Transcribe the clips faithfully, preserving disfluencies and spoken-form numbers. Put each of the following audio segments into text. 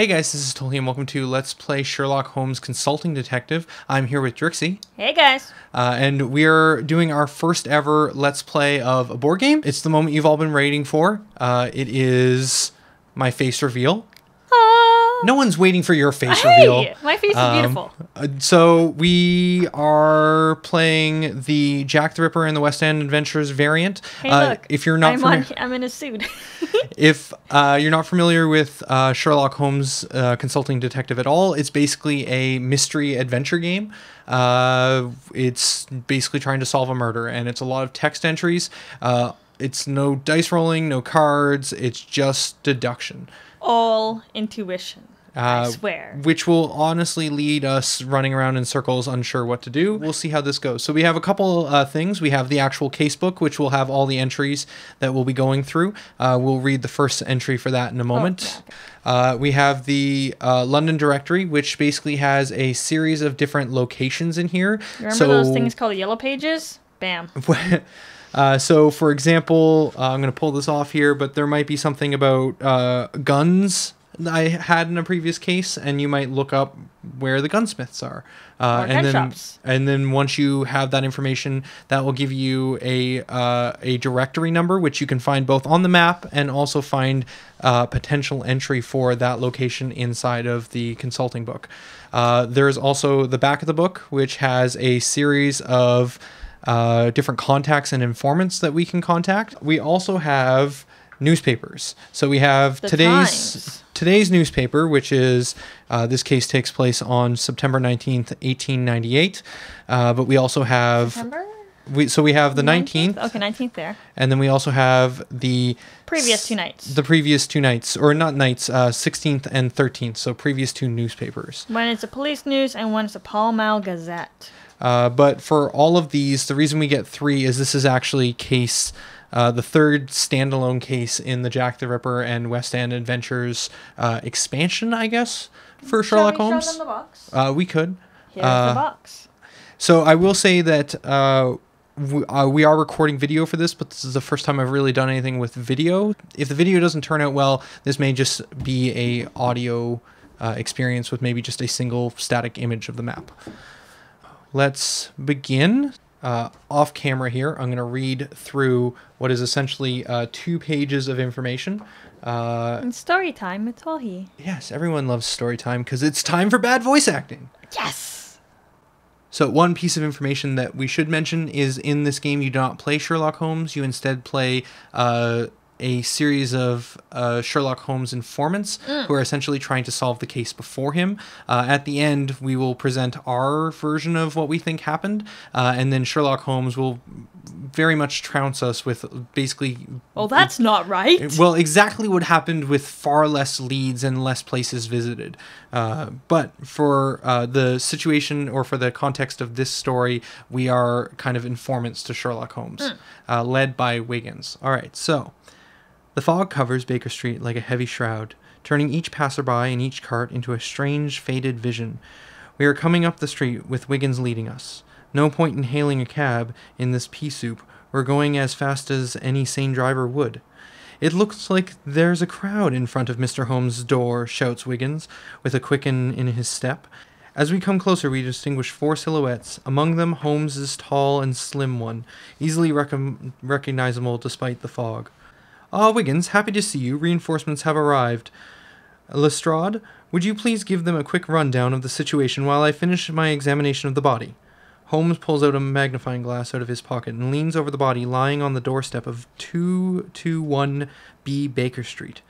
Hey guys, this is Tully and welcome to Let's Play Sherlock Holmes Consulting Detective. I'm here with Drixie. Hey guys. Uh, and we're doing our first ever Let's Play of a board game. It's the moment you've all been waiting for. Uh, it is my face reveal. Aww. No one's waiting for your face hey, reveal. My face um, is beautiful. Uh, so we are playing the Jack the Ripper and the West End Adventures variant. Hey uh, look, if you're not I'm, on, I'm in a suit. If uh, you're not familiar with uh, Sherlock Holmes uh, Consulting Detective at all, it's basically a mystery adventure game. Uh, it's basically trying to solve a murder, and it's a lot of text entries. Uh, it's no dice rolling, no cards. It's just deduction. All intuition. Uh, I swear. Which will honestly lead us running around in circles, unsure what to do. We'll see how this goes. So we have a couple uh, things. We have the actual casebook, which will have all the entries that we'll be going through. Uh, we'll read the first entry for that in a moment. Oh, okay. Uh, we have the uh, London directory, which basically has a series of different locations in here. Remember so, those things called the yellow pages? Bam. Uh, so, for example, uh, I'm going to pull this off here, but there might be something about uh, guns I had in a previous case, and you might look up where the gunsmiths are. Uh, or gun and then, shops. And then once you have that information, that will give you a uh, a directory number, which you can find both on the map and also find uh, potential entry for that location inside of the consulting book. Uh, there's also the back of the book, which has a series of uh, different contacts and informants that we can contact. We also have newspapers. So we have the today's... Times. Today's newspaper, which is, uh, this case takes place on September nineteenth, eighteen ninety-eight. Uh, but we also have... September? We, so we have the nineteenth. nineteenth. Okay, nineteenth there. And then we also have the... Previous two nights. The previous two nights. Or not nights, uh, sixteenth and thirteenth. So previous two newspapers. One is a police news and one is a Pall Mall Gazette. Uh, but for all of these, the reason we get three is this is actually case... Uh, the third standalone case in the Jack the Ripper and West End Adventures uh, expansion, I guess, for Sherlock Holmes. Shall we show them the box? Uh, we could. Here's uh, the box. So I will say that uh, we, uh, we are recording video for this, but this is the first time I've really done anything with video. If the video doesn't turn out well, this may just be a audio uh, experience with maybe just a single static image of the map. Let's begin. Uh, off camera here, I'm going to read through what is essentially uh, two pages of information. Uh, and story time with Tohi. Yes, everyone loves story time because it's time for bad voice acting. Yes! So one piece of information that we should mention is in this game you do not play Sherlock Holmes. You instead play uh, a series of uh, Sherlock Holmes informants mm. who are essentially trying to solve the case before him. Uh, at the end, we will present our version of what we think happened, uh, and then Sherlock Holmes will very much trounce us with basically... Oh, that's it, not right! Well, exactly what happened with far less leads and less places visited. Uh, but for uh, the situation, or for the context of this story, we are kind of informants to Sherlock Holmes, mm. uh, led by Wiggins. All right, so... The fog covers Baker Street like a heavy shroud, turning each passerby and each cart into a strange, faded vision. We are coming up the street with Wiggins leading us. No point in hailing a cab in this pea soup. We're going as fast as any sane driver would. It looks like there's a crowd in front of Mister Holmes' door, shouts Wiggins, with a quicken in his step. As we come closer, we distinguish four silhouettes, among them Holmes's tall and slim one, easily rec- recognizable despite the fog. Ah, Wiggins, happy to see you. Reinforcements have arrived. Lestrade, would you please give them a quick rundown of the situation while I finish my examination of the body? Holmes pulls out a magnifying glass out of his pocket and leans over the body lying on the doorstep of two twenty-one B Baker Street.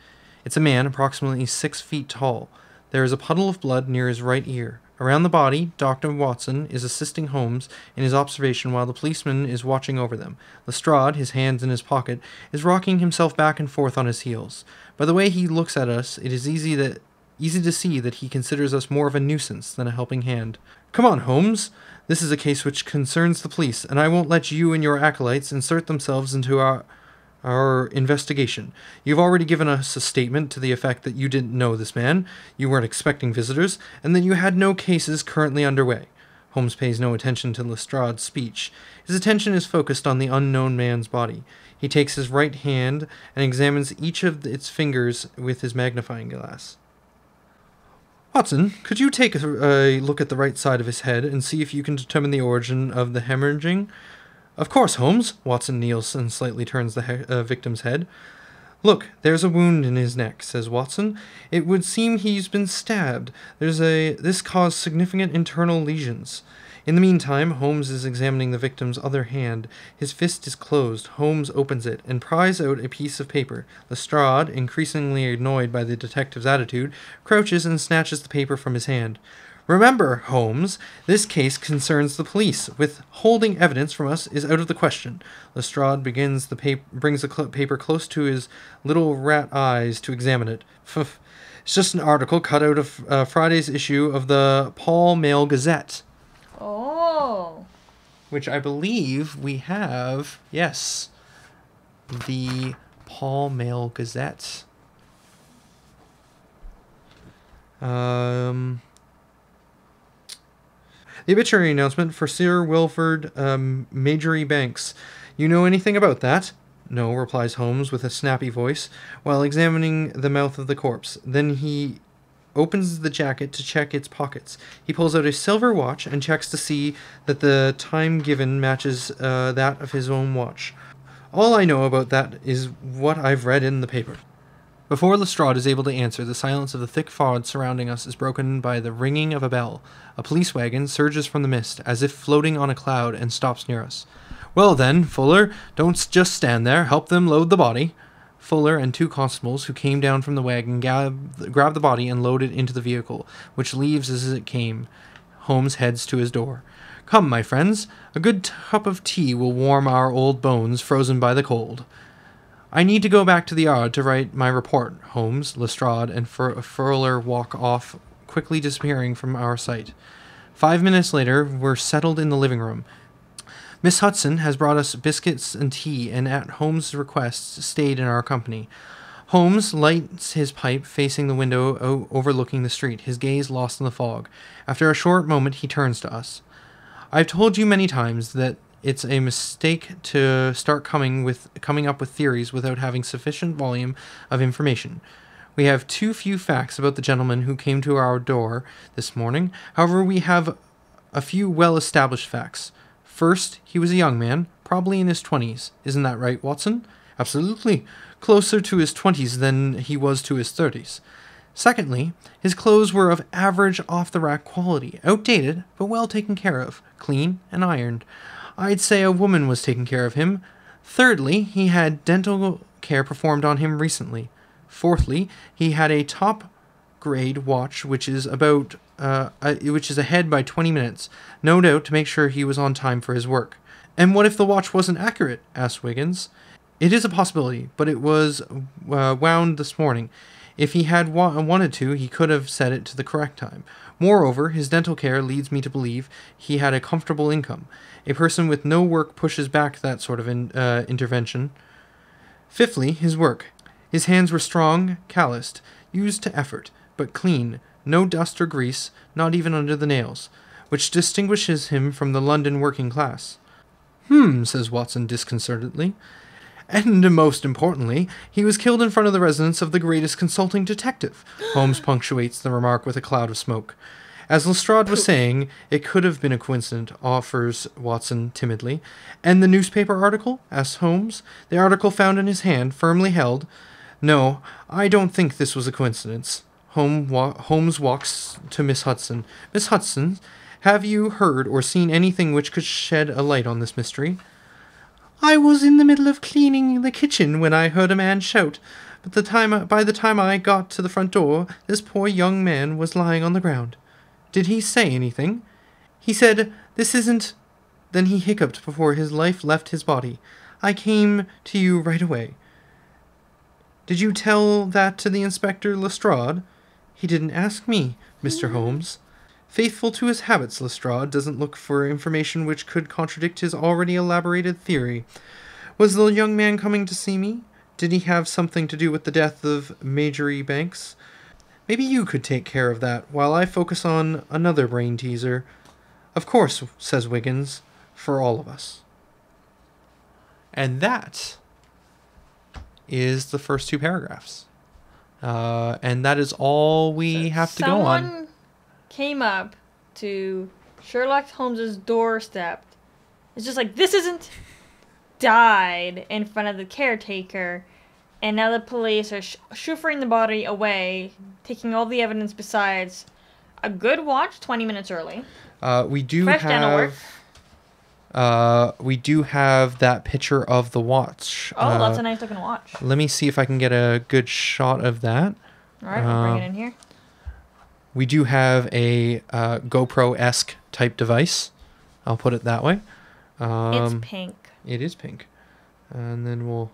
It's a man approximately six feet tall. There is a puddle of blood near his right ear. Around the body, Doctor Watson is assisting Holmes in his observation while the policeman is watching over them. Lestrade, his hands in his pocket, is rocking himself back and forth on his heels. By the way he looks at us, it is easy that easy to see that he considers us more of a nuisance than a helping hand. Come on, Holmes! This is a case which concerns the police, and I won't let you and your acolytes insert themselves into our... our investigation. You've already given us a statement to the effect that you didn't know this man, you weren't expecting visitors, and that you had no cases currently underway. Holmes pays no attention to Lestrade's speech. His attention is focused on the unknown man's body. He takes his right hand and examines each of its fingers with his magnifying glass. Watson, could you take a, a look at the right side of his head and see if you can determine the origin of the hemorrhaging? Of course, Holmes. Watson kneels and slightly turns the he uh, victim's head. Look, there's a wound in his neck, says Watson. It would seem he's been stabbed. There's a this caused significant internal lesions. In the meantime, Holmes is examining the victim's other hand. His fist is closed. Holmes opens it and pries out a piece of paper. Lestrade, increasingly annoyed by the detective's attitude, crouches and snatches the paper from his hand. Remember, Holmes, this case concerns the police. Withholding evidence from us is out of the question. Lestrade begins the paper, brings the paper close to his little rat eyes to examine it. It's just an article cut out of uh, Friday's issue of the Pall Mall Gazette. Oh. Which I believe we have, yes, the Pall Mall Gazette. Um, the obituary announcement for Sir Wilford um, Majoribanks. You know anything about that? No, replies Holmes with a snappy voice, while examining the mouth of the corpse. Then he opens the jacket to check its pockets. He pulls out a silver watch and checks to see that the time given matches uh, that of his own watch. All I know about that is what I've read in the paper. Before Lestrade is able to answer, the silence of the thick fog surrounding us is broken by the ringing of a bell. A police wagon surges from the mist, as if floating on a cloud, and stops near us. Well then, Fuller, don't just stand there. Help them load the body. Fuller and two constables who came down from the wagon grab, grab the body and load it into the vehicle, which leaves as it came. Holmes heads to his door. Come, my friends, a good cup of tea will warm our old bones frozen by the cold. I need to go back to the yard to write my report. Holmes, Lestrade, and Fur Fuller walk off, quickly disappearing from our sight. Five minutes later, we're settled in the living room. Miss Hudson has brought us biscuits and tea, and at Holmes' request stayed in our company. Holmes lights his pipe, facing the window overlooking the street, his gaze lost in the fog. After a short moment, he turns to us. I've told you many times that it's a mistake to start coming with coming up with theories without having sufficient volume of information. We have too few facts about the gentleman who came to our door this morning. However, we have a few well-established facts. First, he was a young man, probably in his twenties. Isn't that right, Watson? Absolutely. Closer to his twenties than he was to his thirties. Secondly, his clothes were of average off-the-rack quality, outdated, but well taken care of, clean and ironed. I'd say a woman was taking care of him. Thirdly, he had dental care performed on him recently. Fourthly, he had a top-grade watch, which is about... Uh, which is ahead by twenty minutes, no doubt to make sure he was on time for his work. And what if the watch wasn't accurate? Asked Wiggins. It is a possibility, but it was uh, wound this morning. If he had wa wanted to, he could have set it to the correct time. Moreover, his dental care leads me to believe he had a comfortable income. A person with no work pushes back that sort of in uh, intervention. Fifthly, his work. His hands were strong, calloused, used to effort, but clean. No dust or grease, not even under the nails, which distinguishes him from the London working class. Hmm, says Watson disconcertedly. And most importantly, he was killed in front of the residence of the greatest consulting detective. Holmes punctuates the remark with a cloud of smoke. As Lestrade was saying, it could have been a coincidence, offers Watson timidly. And the newspaper article? Asks Holmes. The article found in his hand, firmly held. No, I don't think this was a coincidence. Holmes walks to Miss Hudson. Miss Hudson, have you heard or seen anything which could shed a light on this mystery? I was in the middle of cleaning the kitchen when I heard a man shout, but the time, by the time I got to the front door, this poor young man was lying on the ground. Did he say anything? He said, "This isn't..." Then he hiccuped before his life left his body. I came to you right away. Did you tell that to the inspector, Lestrade? He didn't ask me, Mister Holmes. Faithful to his habits, Lestrade doesn't look for information which could contradict his already elaborated theory. Was the young man coming to see me? Did he have something to do with the death of Majoribanks? Maybe you could take care of that, while I focus on another brain teaser. Of course, says Wiggins, for all of us. And that is the first two paragraphs. Uh, and that is all we so have to go on. Someone came up to Sherlock Holmes's doorstep. It's just like, this isn't... died in front of the caretaker. And now the police are sh chauffeuring the body away, taking all the evidence besides a good watch twenty minutes early. Uh, we do Fresh have... Uh, we do have that picture of the watch. Oh, uh, that's a nice looking watch. Let me see if I can get a good shot of that. All right, uh, we'll bring it in here. We do have a uh, GoPro-esque type device. I'll put it that way. Um, it's pink. It is pink. And then we'll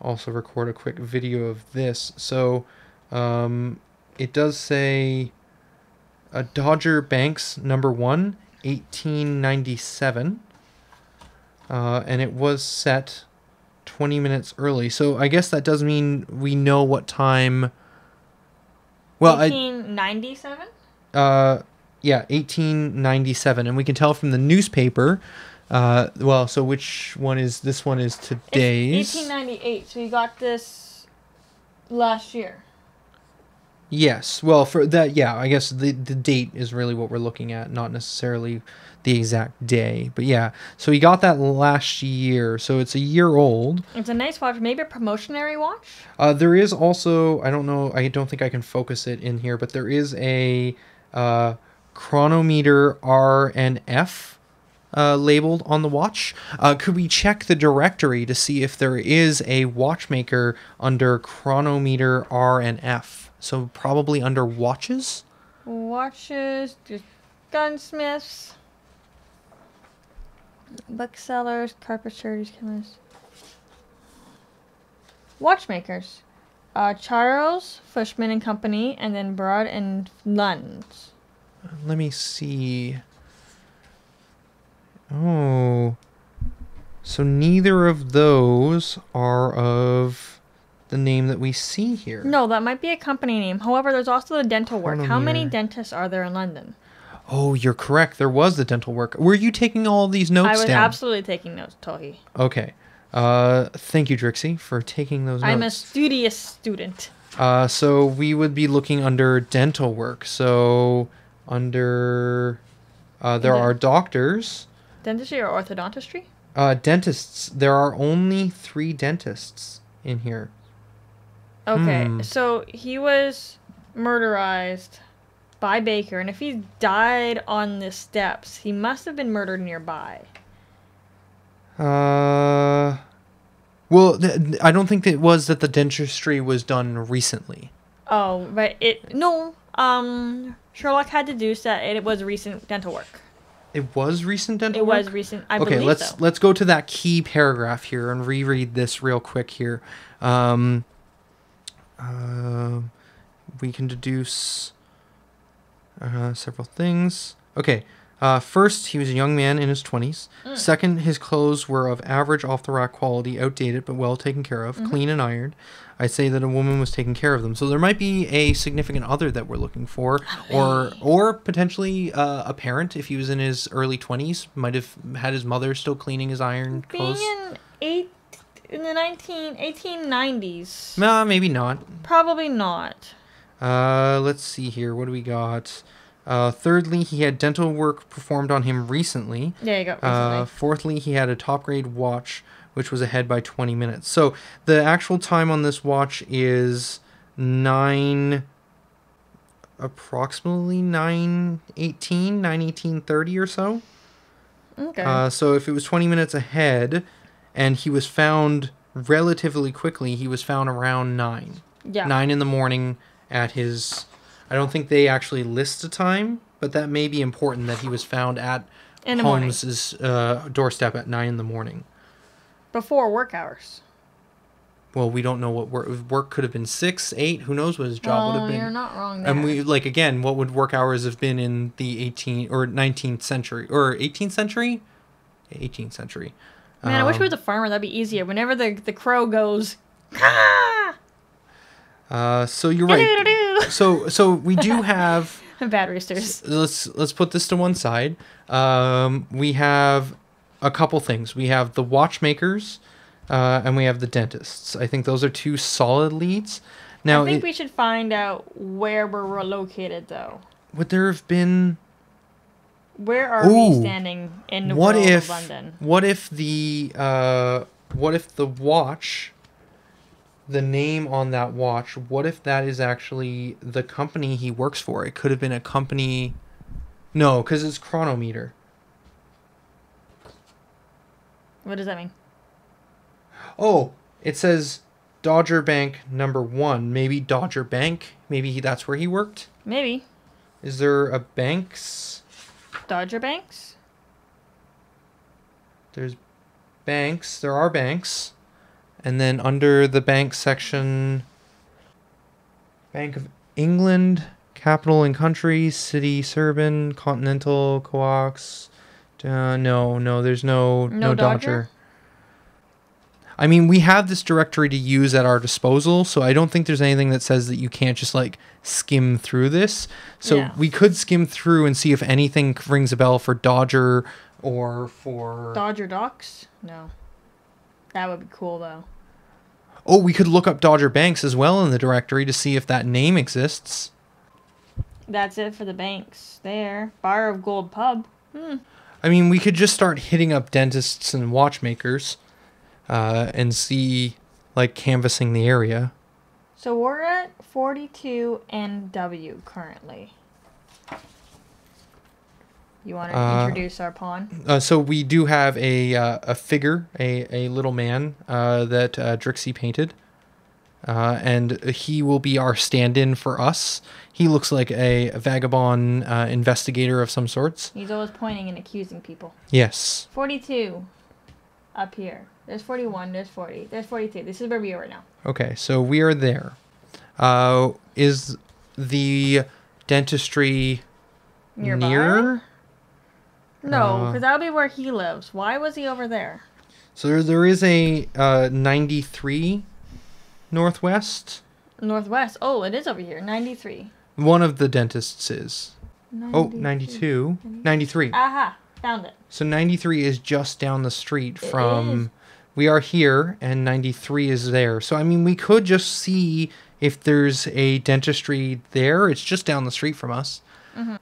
also record a quick video of this. So um, it does say a Dodger Banks number one, eighteen ninety-seven. Uh, and it was set twenty minutes early. So I guess that does mean we know what time. Well, eighteen ninety-seven? Uh, yeah, eighteen ninety-seven. And we can tell from the newspaper. Uh, well, so which one is, this one is today's? It's eighteen ninety-eight, so you got this last year. Yes, well, for that, yeah, I guess the, the date is really what we're looking at, not necessarily the exact day. But yeah, so you got that last year, so it's a year old. It's a nice watch, maybe a promotionary watch? Uh, there is also, I don't know, I don't think I can focus it in here, but there is a uh, chronometer R and F. Uh, labeled on the watch. Uh, could we check the directory to see if there is a watchmaker under chronometer R and F? So probably under watches? Watches, gunsmiths, booksellers, carpenters, chemists. Watchmakers. Uh, Charles, Fushman and Company, and then Broad and Lund. Let me see... Oh, so neither of those are of the name that we see here. No, that might be a company name. However, there's also the dental work. How many dentists are there in London? Oh, you're correct. There was the dental work. Were you taking all these notes down? I was absolutely taking notes, Tohi. Okay. Uh, thank you, Drixie, for taking those notes. I'm a studious student. Uh, so we would be looking under dental work. So under uh, there are doctors... Dentistry or orthodontistry? Uh, dentists. There are only three dentists in here. Okay, hmm. So he was murderized by Baker, and if he died on the steps, he must have been murdered nearby. Uh, well, th I don't think that it was that the dentistry was done recently. Oh, but it no. Um, Sherlock had deduced that it was recent dental work. It was recent dental It work? was recent, I okay, believe let's, so. Okay, let's go to that key paragraph here and reread this real quick here. Um, uh, we can deduce uh, several things. Okay, uh, first, he was a young man in his twenties. Mm. Second, his clothes were of average off-the-rack quality, outdated but well taken care of, mm-hmm. clean and ironed. I'd say that a woman was taking care of them. So there might be a significant other that we're looking for, or or potentially uh, a parent. If he was in his early twenties, might have had his mother still cleaning his iron clothes. Being in eight in the nineteen eighteen nineties. No, maybe not. Probably not. Uh, let's see here. What do we got? Uh, thirdly, he had dental work performed on him recently. There you go. Recently. Uh, fourthly, he had a top grade watch, which was ahead by twenty minutes. So the actual time on this watch is nine, approximately nine eighteen, nine eighteen thirty or so. Okay. Uh, so if it was twenty minutes ahead and he was found relatively quickly, he was found around nine. Yeah. nine in the morning at his, I don't think they actually list a time, but that may be important that he was found at Holmes's uh, doorstep at nine in the morning. Before work hours. Well, we don't know what work work could have been six, eight. Who knows what his job well, would have been? You're not wrong there. And we like again, what would work hours have been in the eighteenth or nineteenth century or eighteenth century, eighteenth century? Man, um, I wish we was a farmer. That'd be easier. Whenever the the crow goes. uh, so you're right. so so we do have bad roosters. Let's let's put this to one side. Um, we have. A couple things. We have the watchmakers uh, and we have the dentists. I think those are two solid leads. Now, I think it, we should find out where we're located, though. Would there have been... Where are Ooh, we standing in the what world if, of London? What if the... Uh, what if the watch... The name on that watch, what if that is actually the company he works for? It could have been a company... No, because it's chronometer. What does that mean? Oh, it says Dodger Bank number one. Maybe Dodger Bank? Maybe he, that's where he worked? Maybe. Is there a Banks? Dodger Banks? There's Banks. There are Banks. And then under the bank section, Bank of England, Capital and Country, City, Serban, Continental, Co-ox. Uh, no, no, there's no no, no Dodger. Dodger. I mean, we have this directory to use at our disposal, so I don't think there's anything that says that you can't just, like, skim through this. So yeah. we could skim through and see if anything rings a bell for Dodger or for... Dodger Docks? No. That would be cool, though. Oh, we could look up Dodger Banks as well in the directory to see if that name exists. That's it for the banks. There. Bar of Gold Pub. Hmm. I mean, we could just start hitting up dentists and watchmakers uh, and see, like, canvassing the area. So we're at forty-two N W currently. You want to uh, introduce our pawn? Uh, so we do have a uh, a figure, a, a little man uh, that uh, Drixie painted. Uh, and he will be our stand-in for us. He looks like a vagabond uh, investigator of some sorts. He's always pointing and accusing people. Yes. forty-two up here. There's forty-one, there's forty, there's forty-two. This is where we are right now. Okay, so we are there. Uh, is the dentistry Nearby? near? No, because uh, that would be where he lives. Why was he over there? So there, there is a uh, ninety-three Northwest. Northwest. Oh, it is over here. ninety-three. One of the dentists is. ninety-three. Oh, ninety-two. ninety-three. Aha, found it. So ninety-three is just down the street it from... Is. We are here, and ninety-three is there. So, I mean, we could just see if there's a dentistry there. It's just down the street from us. Mm-hmm.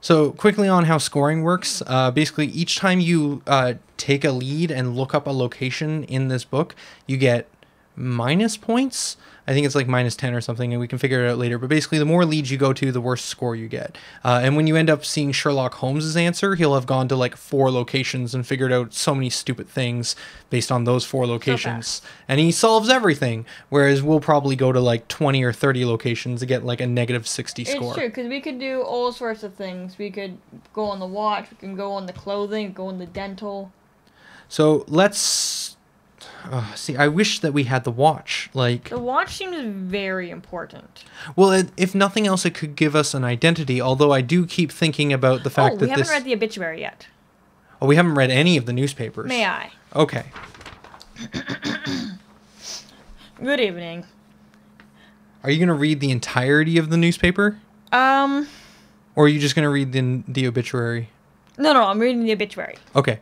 So quickly on how scoring works, uh, basically each time you uh, take a lead and look up a location in this book, you get minus points. I think it's like minus ten or something, and we can figure it out later. But basically the more leads you go to, the worse score you get. Uh, and when you end up seeing Sherlock Holmes's answer, he'll have gone to like four locations and figured out so many stupid things based on those four locations. So and he solves everything. Whereas we'll probably go to like twenty or thirty locations to get like a negative sixty score. It's true, because we could do all sorts of things. We could go on the watch, we can go on the clothing, go on the dental. So let's... Uh, see, I wish that we had the watch. Like the watch seems very important. Well, it, if nothing else, it could give us an identity. Although I do keep thinking about the fact oh, that we haven't this... read the obituary yet. Oh, we haven't read any of the newspapers. May I? Okay. Good evening. Are you going to read the entirety of the newspaper? Um. Or are you just going to read the the obituary? No, no, I'm reading the obituary. Okay.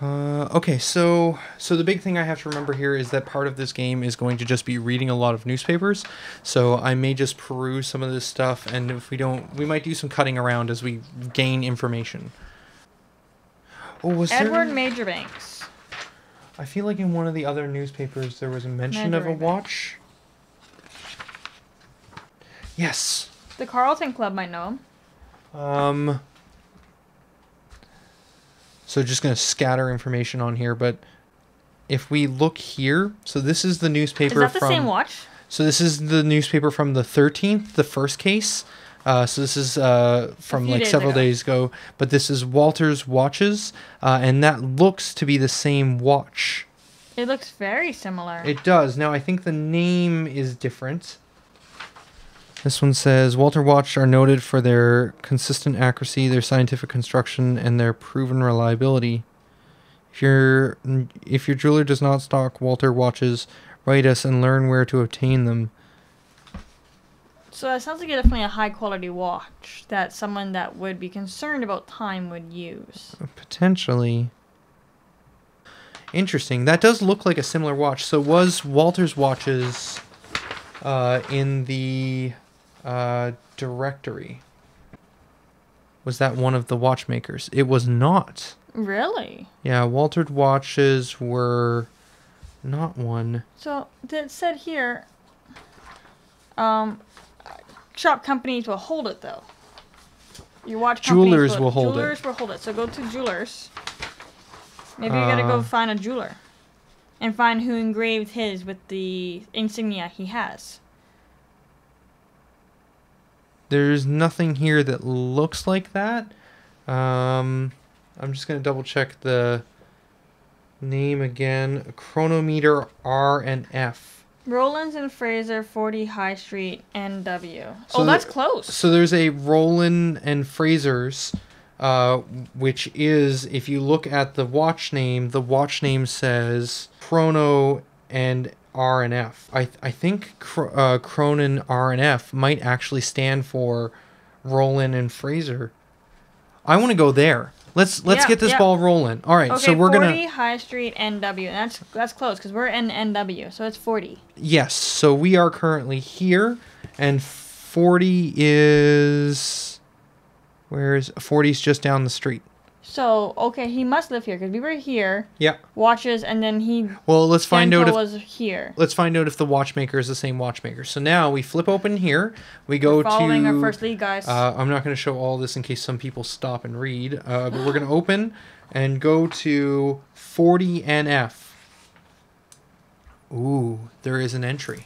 Uh, okay, so so the big thing I have to remember here is that part of this game is going to just be reading a lot of newspapers, so I may just peruse some of this stuff, and if we don't, we might do some cutting around as we gain information. Oh, was Edward there... Majoribanks. I feel like in one of the other newspapers there was a mention of a watch. Yes. The Carlton Club might know him. Um... So just going to scatter information on here, but if we look here, so this is the newspaper from... Is that the from, same watch? So this is the newspaper from the thirteenth, the first case. Uh, so this is uh, from like days several ago. days ago, but this is Walter's Watches, uh, and that looks to be the same watch. It looks very similar. It does. Now, I think the name is different. This one says, Walter Watch are noted for their consistent accuracy, their scientific construction, and their proven reliability. If, you're, if your jeweler does not stock Walter Watches, write us and learn where to obtain them. So that sounds like definitely a high-quality watch that someone that would be concerned about time would use. Potentially. Interesting. That does look like a similar watch. So was Walter's Watches... uh, in the uh, directory. Was that one of the watchmakers? It was not. Really? Yeah, Waltered watches were not one. So it said here, um, shop companies will hold it though. Your watch companies jewelers will, will hold jewelers it. Jewelers will hold it. So go to jewelers. Maybe uh, you gotta go find a jeweler, and find who engraved his with the insignia he has. There's nothing here that looks like that. Um, I'm just going to double check the name again. Chronometer R and F. Rollins and Fraser, forty High Street, N W. So oh, that's the, close. So there's a Rollins and Fraser's, uh, which is, if you look at the watch name, the watch name says Chrono and R and F. I, th I think uh, Cronin R and F might actually stand for Rollins and Fraser. I want to go there. Let's let's yeah, get this yeah. ball rolling. All right, okay, so we're gonna forty High Street N W. That's that's close because we're in N W, so it's forty. Yes, so we are currently here, and forty is where is forty's just down the street. So okay, he must live here because we were here. Yeah. Watches, and then he. Well, let's find out if was here. Let's find out if the watchmaker is the same watchmaker. So now we flip open here. We go we're following to. Following our first lead, guys. Uh, I'm not going to show all this in case some people stop and read, uh, but we're going to open and go to forty N F. Ooh, there is an entry.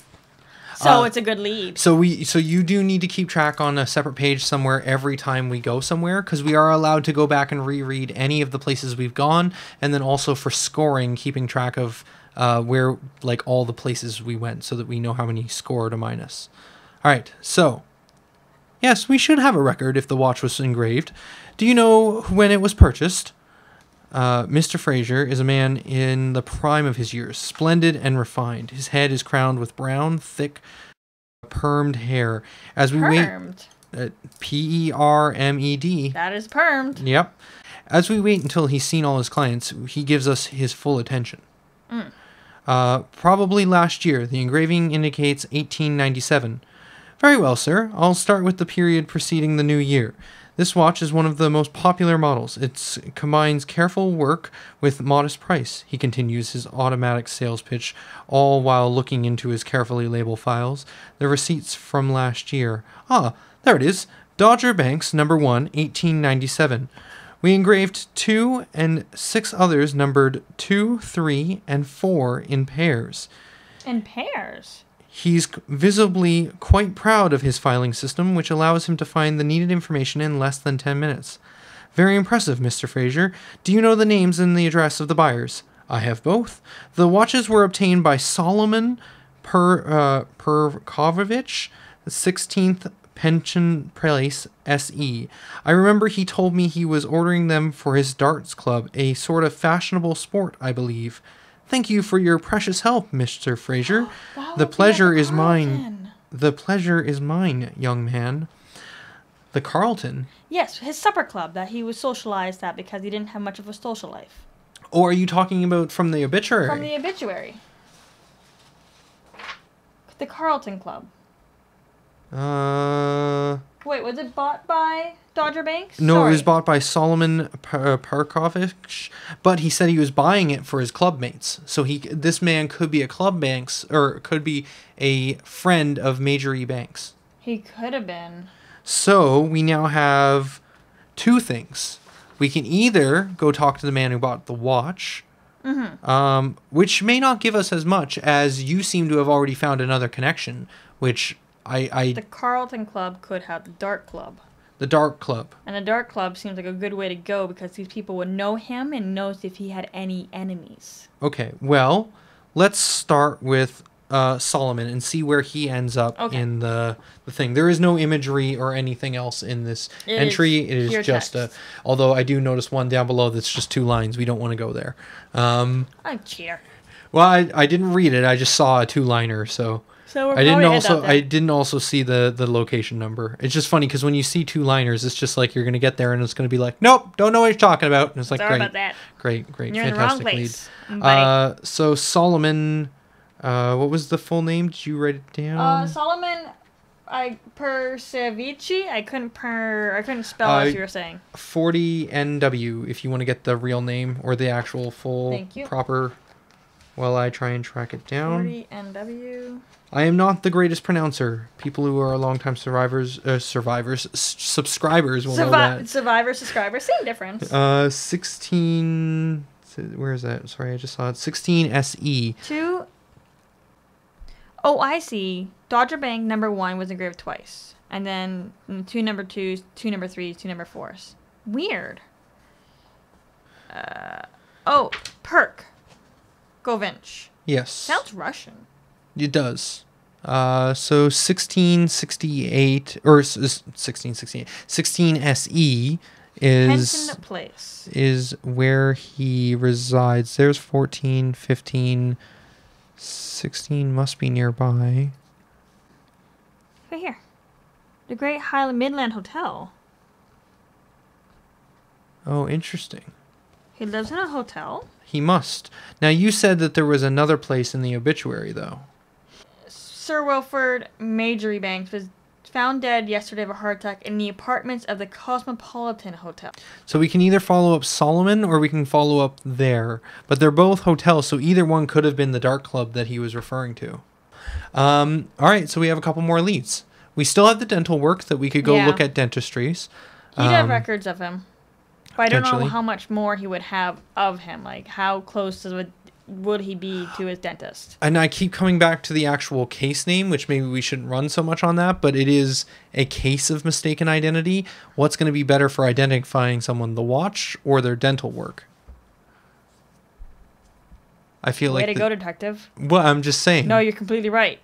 So uh, it's a good lead. So we, so you do need to keep track on a separate page somewhere every time we go somewhere, because we are allowed to go back and reread any of the places we've gone, and then also for scoring, keeping track of uh, where, like, all the places we went, so that we know how many score to minus. All right, so yes, we should have a record if the watch was engraved. Do you know when it was purchased? Uh, Mister Fraser is a man in the prime of his years, splendid and refined. His head is crowned with brown, thick, permed hair. As we permed. wait, uh, P E R M E D. That is permed. Yep. As we wait until he's seen all his clients, he gives us his full attention. Mm. Uh, probably last year. The engraving indicates eighteen ninety-seven. Very well, sir. I'll start with the period preceding the new year. This watch is one of the most popular models. It combines careful work with modest price. He continues his automatic sales pitch, all while looking into his carefully labeled files. The receipts from last year. Ah, there it is. Dodger Banks, number one, eighteen ninety-seven. We engraved two and six others numbered two, three, and four in pairs. In pairs? He's visibly quite proud of his filing system, which allows him to find the needed information in less than ten minutes. Very impressive, Mister Fraser. Do you know the names and the address of the buyers? I have both. The watches were obtained by Solomon per, uh, Perkovich, sixteenth Pension Place, S E. I remember he told me he was ordering them for his darts club, a sort of fashionable sport, I believe. Thank you for your precious help, Mister Fraser. The pleasure is mine. The pleasure is mine, young man. The Carlton? Yes, his supper club that he was socialized at because he didn't have much of a social life. Or are you talking about from the obituary? From the obituary. The Carlton Club. Uh... Wait, was it bought by Dodger Banks? No, Sorry. It was bought by Solomon per Perkovich, but he said he was buying it for his club mates. So he, this man could be a club Banks, or could be a friend of Majoribanks. He could have been. So we now have two things. We can either go talk to the man who bought the watch, mm-hmm. um, which may not give us as much as you seem to have already found another connection, which... I, I, the Carlton Club could have the Dart Club. The Dart Club. And the Dart Club seems like a good way to go because these people would know him and knows if he had any enemies. Okay, well, let's start with uh, Solomon and see where he ends up okay. in the, the thing. There is no imagery or anything else in this it entry. Is it is just text. a... Although I do notice one down below that's just two lines. We don't want to go there. Um, I cheer. Well, I, I didn't read it. I just saw a two-liner, so... So I didn't also I didn't also see the the location number. It's just funny because when you see two liners, it's just like you're gonna get there and it's gonna be like, nope, don't know what you're talking about. And it's like, sorry great, about that. great, great, you're fantastic in the wrong place, lead. Uh, so Solomon Uh, what was the full name? Did you write it down? Uh, Solomon I Perkovich. I couldn't per I couldn't spell uh, as you were saying. forty N W if you want to get the real name or the actual full Thank you. proper while I try and track it down. forty N W. I am not the greatest pronouncer. People who are longtime survivors, uh, survivors, subscribers will Survi know that. Survivor, subscriber, same difference. Uh, sixteen. Where is that? Sorry, I just saw it. sixteen S E. Two. Oh, I see. Dodger Bank number one was engraved twice, and then two number twos, two number threes, two number fours. Weird. Uh, oh, Perk. Govinch. Yes. Sounds Russian. It does. Uh, so sixteen sixty-eight or sixteen sixty-eight, sixteen S E is Henton Place is where he resides. There's fourteen, fifteen, sixteen must be nearby. Right here, the Great Highland Midland Hotel. Oh, interesting. He lives in a hotel. He must. Now you said that there was another place in the obituary, though. Sir Wilford Majoribanks was found dead yesterday of a heart attack in the apartments of the Cosmopolitan Hotel. So we can either follow up Solomon or we can follow up there. But they're both hotels, so either one could have been the dark club that he was referring to. Um, all right, so we have a couple more leads. We still have the dental work that we could go yeah. look at dentistries. He'd um, have records of him. But I don't know how much more he would have of him. Like, how close does it... would he be to his dentist? And I keep coming back to the actual case name, which maybe we shouldn't run so much on that, but it is a case of mistaken identity. What's going to be better for identifying someone, the watch or their dental work? I feel like... Way to go, detective. Well, I'm just saying. No, you're completely right.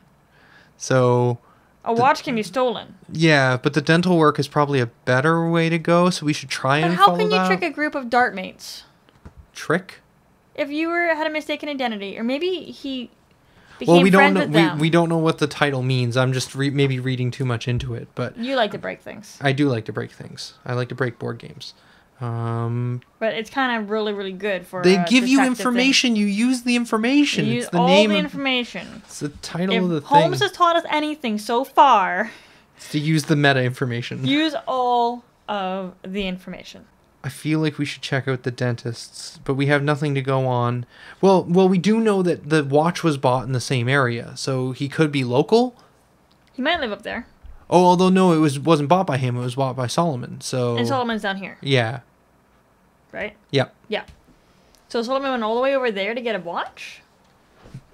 So... A watch can be stolen. Yeah, but the dental work is probably a better way to go, so we should try and follow that. But how can you trick a group of dartmates? Trick? If you were had a mistaken identity, or maybe he became well, we friends don't know, with them. We, we don't know what the title means. I'm just re maybe reading too much into it. But you like to break things. I do like to break things. I like to break board games. Um, but it's kind of really, really good for They give you information. Thing. You use the information. You use it's the all name the information. Of, it's the title if of the Holmes thing. Holmes has taught us anything so far. It's to use the meta information. Use all of the information. I feel like we should check out the dentists, but we have nothing to go on. Well, well, we do know that the watch was bought in the same area, so he could be local. He might live up there. Oh, although no, it was wasn't bought by him. It was bought by Solomon. So and Solomon's down here. Yeah. Right. Yep. Yeah. So Solomon went all the way over there to get a watch.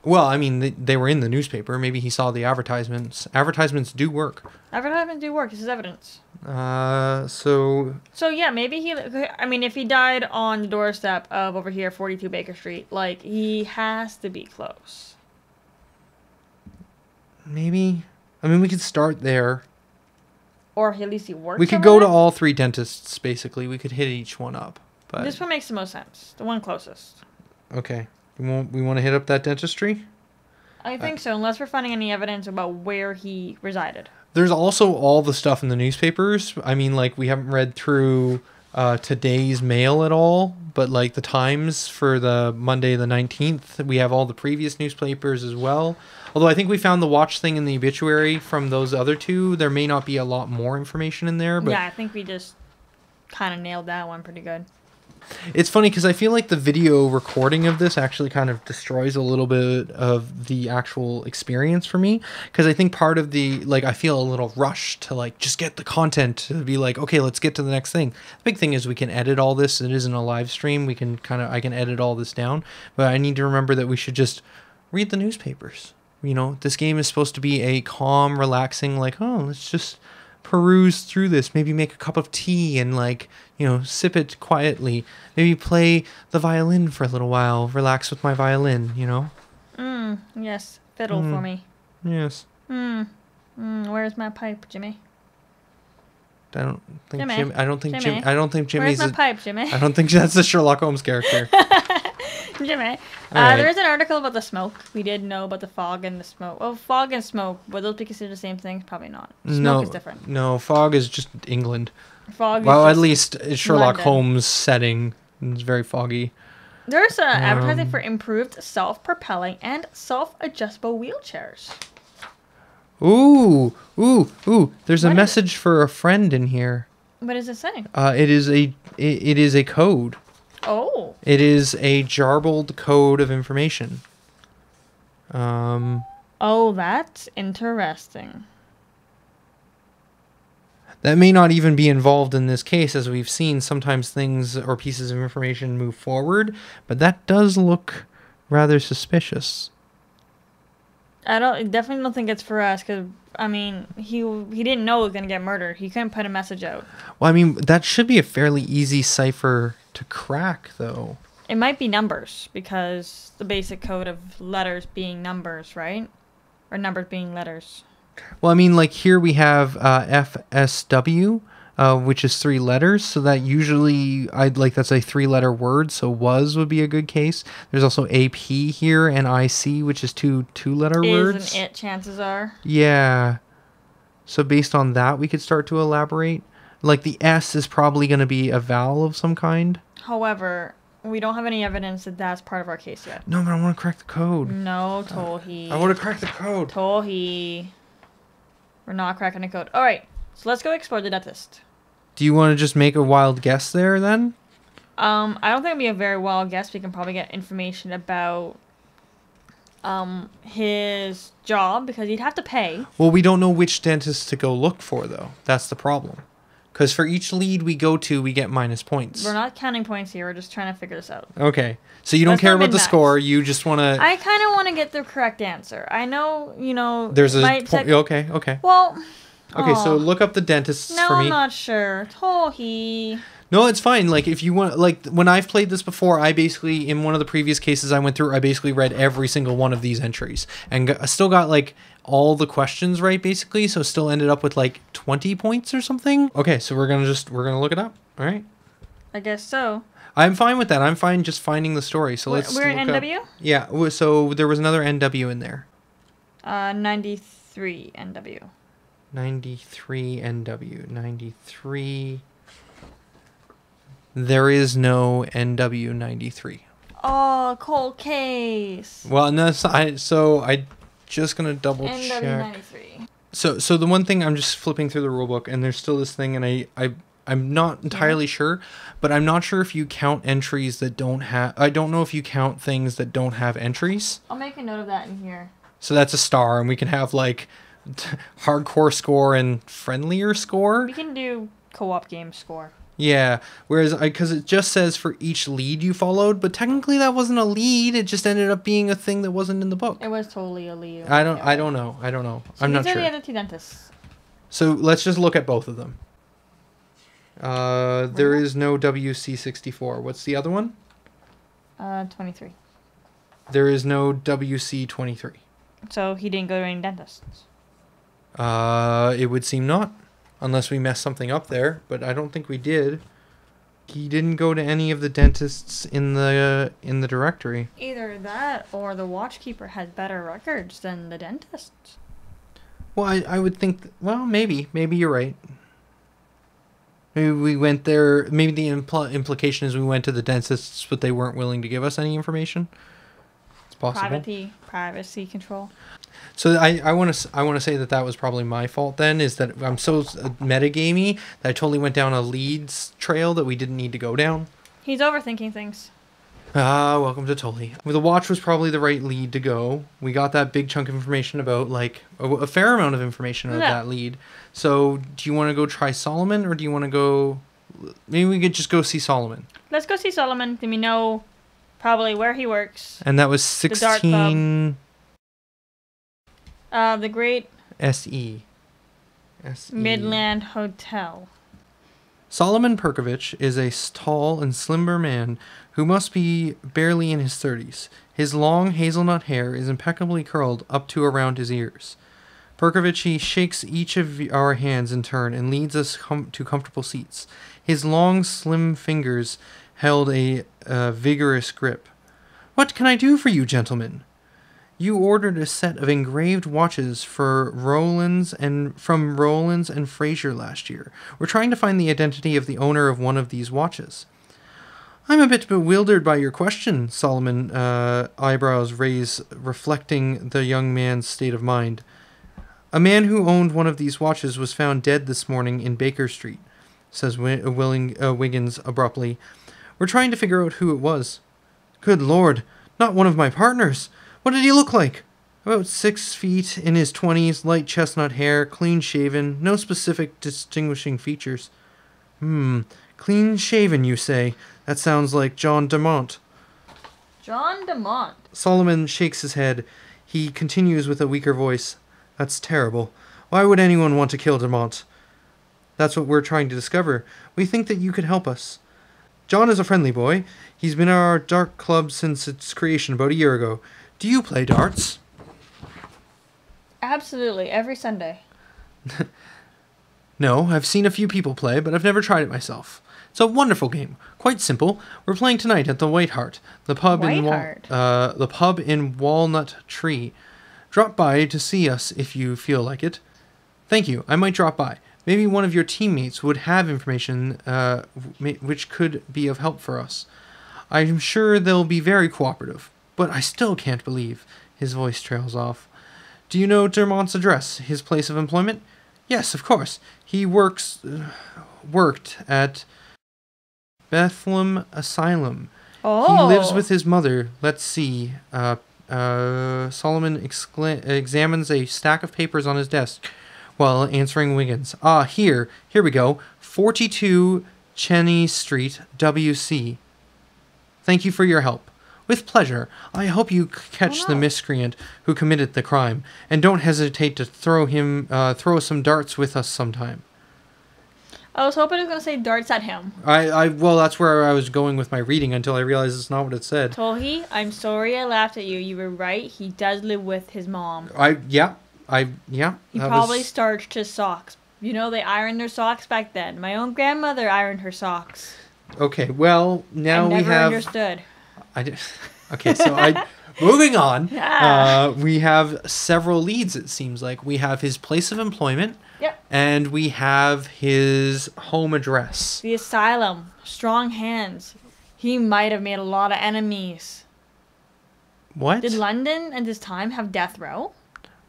Well, I mean, they, they were in the newspaper. Maybe he saw the advertisements. Advertisements do work. Advertisements do work. This is evidence. Uh, so... So, yeah, maybe he... I mean, if he died on the doorstep of over here, forty-two Baker Street, like, he has to be close. Maybe. I mean, we could start there. Or at least he worked We could go to all three dentists, basically. We could hit each one up. But this one makes the most sense. The one closest. Okay. We want, we want to hit up that dentistry? I think uh, so, unless we're finding any evidence about where he resided. There's also all the stuff in the newspapers. I mean, like, we haven't read through uh, today's mail at all, but, like, the Times for the Monday the nineteenth, we have all the previous newspapers as well. Although I think we found the watch thing in the obituary from those other two. There may not be a lot more information in there. But yeah, I think we just kind of nailed that one pretty good. It's funny because I feel like the video recording of this actually kind of destroys a little bit of the actual experience for me, because I think part of the, like, I feel a little rush to, like, just get the content to be like, okay, let's get to the next thing. The big thing is we can edit all this. It isn't a live stream. We can kind of, I can edit all this down, but I need to remember that we should just read the newspapers. You know, this game is supposed to be a calm, relaxing, like, oh, let's just... peruse through this, maybe make a cup of tea and, like, you know, sip it quietly, maybe play the violin for a little while, relax with my violin, you know. Mm, yes, fiddle mm, for me. Yes. Mm, mm, where's my pipe, Jimmy? I don't think Jimmy. Jim, I don't think Jimmy. Jim, I don't think Jimmy's. Where's my pipe, Jimmy? I don't think that's the Sherlock Holmes character. Jimmy. Uh, right. There is an article about the smoke. We did know about the fog and the smoke. Well, fog and smoke, would those be considered the same thing? Probably not. Smoke no, is different. No, fog is just England. Fog well, is Well, at least Sherlock London. Holmes' setting is very foggy. There's uh, um, advertising for improved self-propelling and self-adjustable wheelchairs. Ooh, ooh, ooh! There's what a message for a friend in here. What does it say? Uh, it is a it, it is a code. Oh. It is a jarbled code of information. Um. Oh, that's interesting. That may not even be involved in this case, as we've seen sometimes things or pieces of information move forward, but that does look rather suspicious. I don't definitely don't think it's for us, because I mean he he didn't know he was gonna get murdered. He couldn't put a message out. Well, I mean that should be a fairly easy cipher to crack, though. It might be numbers, because the basic code of letters being numbers, right? Or numbers being letters. Well, I mean, like here we have uh, F S W, uh, which is three letters. So that usually, I'd like that's a three-letter word. So was would be a good case. There's also A P here and I C, which is two two-letter words. Is and it, chances are. Yeah. So based on that, we could start to elaborate. Like the S is probably going to be a vowel of some kind. However, we don't have any evidence that that's part of our case yet. No, but I want to crack the code. No, Tolhi. I want to crack the code. Tolhi. We're not cracking the code. All right, so let's go explore the death list. Do you want to just make a wild guess there, then? Um, I don't think it'd be a very wild guess. We can probably get information about um his job, because he'd have to pay. Well, we don't know which dentist to go look for, though. That's the problem. Because for each lead we go to, we get minus points. We're not counting points here. We're just trying to figure this out. Okay. So you don't That's care about the max. score. You just want to... I kind of want to get the correct answer. I know, you know... There's a... Check... Okay, okay. Well... Okay, aw. So look up the dentists no, for me. No, I'm not sure. Tolhi. No, it's fine. Like, if you want... Like, when I've played this before, I basically... In one of the previous cases I went through, I basically read every single one of these entries. And got, still got, like... all the questions right, basically, so still ended up with like twenty points or something. Okay, so we're gonna just we're gonna look it up. All right, I guess so. I'm fine with that. I'm fine just finding the story. So we're, let's we're in N W up. Yeah, so there was another N W in there. uh ninety-three N W. ninety-three N W. ninety-three. There is no N W ninety-three. Oh, cold case. Well, no, so I, so I just gonna double check. So, so the one thing I'm just flipping through the rulebook, and there's still this thing, and I, I, I'm not entirely yeah. sure, but I'm not sure if you count entries that don't have. I don't know if you count things that don't have entries. I'll make a note of that in here. So that's a star, and we can have like, t hardcore score and friendlier score. We can do co-op game score. Yeah, whereas I because it just says for each lead you followed, but technically that wasn't a lead. It just ended up being a thing that wasn't in the book. It was totally a lead. I don't. I don't know. I don't know. So I'm not sure. These are the other two dentists. So let's just look at both of them. Uh, there is no W C sixty-four. What's the other one? Uh, twenty-three. There is no W C twenty-three. So he didn't go to any dentists. Uh, it would seem not. Unless we messed something up there, but I don't think we did. He didn't go to any of the dentists in the uh, in the directory. Either that, or the watchkeeper had better records than the dentists. Well, I, I would think... Th well, maybe. Maybe you're right. Maybe we went there... Maybe the impl implication is we went to the dentists, but they weren't willing to give us any information. It's possible. Privacy, privacy control. So I I want to I want to say that that was probably my fault then, is that I'm so metagamey that I totally went down a leads trail that we didn't need to go down. He's overthinking things. Ah, welcome to Tully. Well, the watch was probably the right lead to go. We got that big chunk of information about like a, a fair amount of information about yeah. that lead. So do you want to go try Solomon, or do you want to go? Maybe we could just go see Solomon. Let's go see Solomon. Then we know probably where he works. And that was sixteen. Uh, the Great S E Midland Hotel. Solomon Perkovich is a tall and slender man who must be barely in his thirties. His long hazelnut hair is impeccably curled up to around his ears. Perkovich shakes each of our hands in turn and leads us com to comfortable seats. His long, slim fingers held a uh, vigorous grip. "What can I do for you, gentlemen?" "You ordered a set of engraved watches for Rollins and from Rollins and Fraser last year. We're trying to find the identity of the owner of one of these watches." I'm a bit bewildered by your question, Solomon, uh, eyebrows raised, reflecting the young man's state of mind. A man who owned one of these watches was found dead this morning in Baker Street, says Willing, uh, Wiggins abruptly. We're trying to figure out who it was. Good Lord, not one of my partners. What did he look like? About six feet, in his twenties, light chestnut hair, clean-shaven, no specific distinguishing features. Hmm, clean-shaven, you say? That sounds like John Dermont. John Dermont. Solomon shakes his head. He continues with a weaker voice. That's terrible. Why would anyone want to kill Dermont? That's what we're trying to discover. We think that you could help us. John is a friendly boy. He's been at our dart club since its creation about a year ago. Do you play darts? Absolutely, every Sunday. No, I've seen a few people play, but I've never tried it myself. It's a wonderful game. Quite simple. We're playing tonight at the White Hart, the pub White in Wal Hart. Uh, the pub in Walnut Tree. Drop by to see us if you feel like it. Thank you. I might drop by. Maybe one of your teammates would have information uh, which could be of help for us. I'm sure they'll be very cooperative, but I still can't believe. His voice trails off. Do you know Dermont's address, his place of employment? Yes, of course. He works, uh, worked at Bethlehem Asylum. Oh. He lives with his mother. Let's see. Uh, uh, Solomon examines a stack of papers on his desk while answering Wiggins. Ah, here. Here we go. forty-two Cheney Street, W C. Thank you for your help. With pleasure. I hope you catch oh, no. the miscreant who committed the crime, and don't hesitate to throw him, uh, throw some darts with us sometime. I was hoping it was going to say darts at him. I, I, well, that's where I was going with my reading until I realized it's not what it said. Tolhi, I'm sorry I laughed at you. You were right. He does live with his mom. I, yeah, I, yeah. He probably was... starched his socks. You know, they ironed their socks back then. My own grandmother ironed her socks. Okay, well, now I never we have... understood. I did. Okay, so I moving on. Yeah. Uh, we have several leads, it seems like. We have his place of employment. Yep. And we have his home address. The asylum. Strong hands. He might have made a lot of enemies. What? Did London at this time have death row?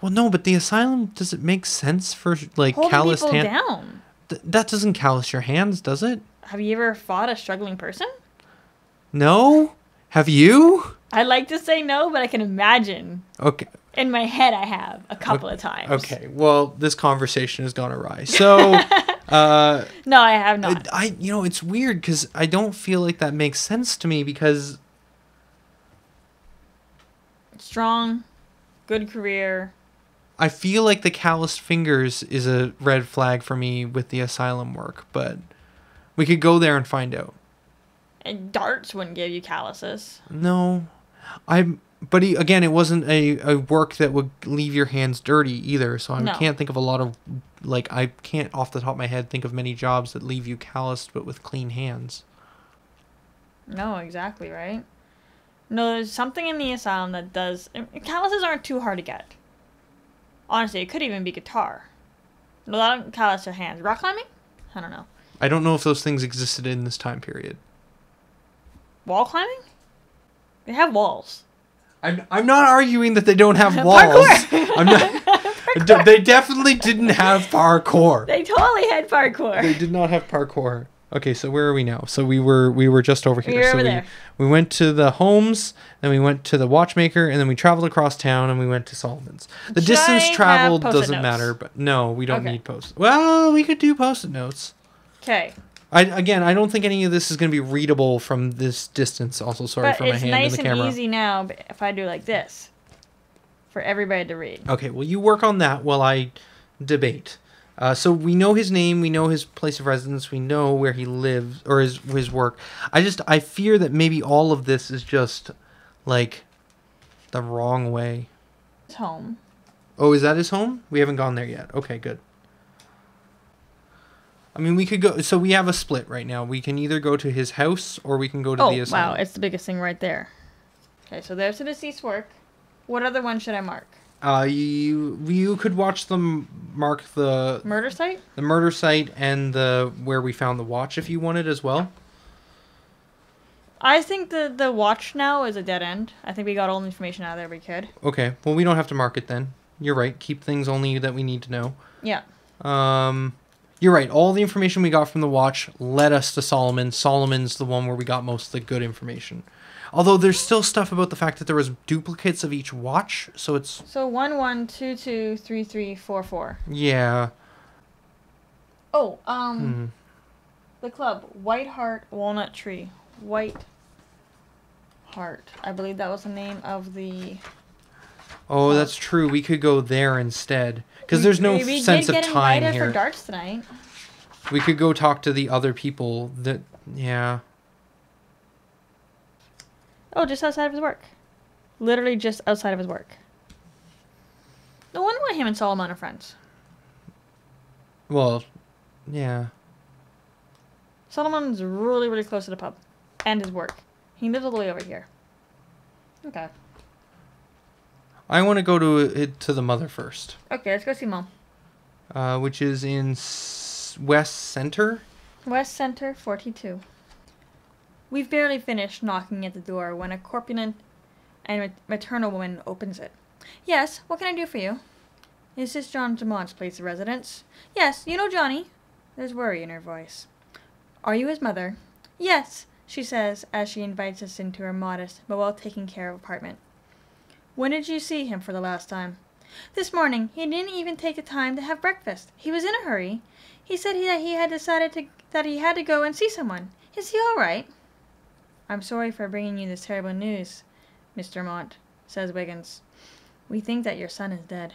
Well, no, but the asylum, does it make sense for, like, holding calloused people down. Th that doesn't callous your hands, does it? Have you ever fought a struggling person? No. Have you? I'd like to say no, but I can imagine. Okay. In my head, I have a couple okay. of times. Okay. Well, this conversation has gone awry. So, uh, no, I have not. I, I you know, it's weird because I don't feel like that makes sense to me because strong, good career. I feel like the calloused fingers is a red flag for me with the asylum work, but we could go there and find out. And darts wouldn't give you calluses. No. I but he, again, it wasn't a, a work that would leave your hands dirty either, so I no. can't think of a lot of, like, I can't off the top of my head think of many jobs that leave you calloused but with clean hands. No, exactly, right? No, there's something in the asylum that does... Calluses aren't too hard to get. Honestly, it could even be guitar. No, that don't callous your hands. Rock climbing? I don't know. I don't know if those things existed in this time period. Wall climbing? They have walls. I'm I'm not arguing that they don't have walls. Parkour. I'm not. They definitely didn't have parkour. They totally had parkour. They did not have parkour. Okay, so where are we now? So we were we were just over here. We were so over we, there. We went to the Holmes, then we went to the watchmaker, and then we traveled across town, and we went to Solomon's. The Should distance traveled doesn't notes? matter, but no, we don't okay. need post. Well, we could do post-it notes. Okay. I, again, I don't think any of this is going to be readable from this distance. Also, sorry but for my hand nice in the camera. It's nice and easy now if I do like this for everybody to read. Okay, well, you work on that while I debate. Uh, so we know his name. We know his place of residence. We know where he lives or his, his work. I just, I fear that maybe all of this is just, like, the wrong way. His home. Oh, is that his home? We haven't gone there yet. Okay, good. I mean, we could go... So we have a split right now. We can either go to his house or we can go to oh, the asylum. Oh, wow. It's the biggest thing right there. Okay, so there's the deceased work. What other one should I mark? Uh, you you could watch them mark the... Murder site? The murder site and the where we found the watch if you wanted as well. I think the, the watch now is a dead end. I think we got all the information out of there we could. Okay. Well, we don't have to mark it then. You're right. Keep things only that we need to know. Yeah. Um, you're right. All the information we got from the watch led us to Solomon. Solomon's the one where we got most of the good information. Although there's still stuff about the fact that there was duplicates of each watch, so it's... So one one two two three three four four. Yeah. Oh, um... Hmm. The club. White Hart, Walnut Tree. White Hart. I believe that was the name of the... Oh, that's true. We could go there instead. Because there's no we, we sense of time here. We did get invited for darts tonight. We could go talk to the other people that... Yeah. Oh, just outside of his work. Literally just outside of his work. No wonder why him and Solomon are friends. Well, yeah. Solomon's really, really close to the pub. And his work. He lives all the way over here. Okay. I want to go to to the mother first. Okay, let's go see Mom. Uh, which is in S West Center? West Center, forty-two. We've barely finished knocking at the door when a corpulent and maternal woman opens it. Yes, what can I do for you? Is this John Dermont's place of residence? Yes, you know Johnny. There's worry in her voice. Are you his mother? Yes, she says as she invites us into her modest but well-taken-care of apartment. When did you see him for the last time? This morning. He didn't even take the time to have breakfast. He was in a hurry. He said that he had decided to, that he had to go and see someone. Is he all right? I'm sorry for bringing you this terrible news, Miss Dermont, says Wiggins. We think that your son is dead.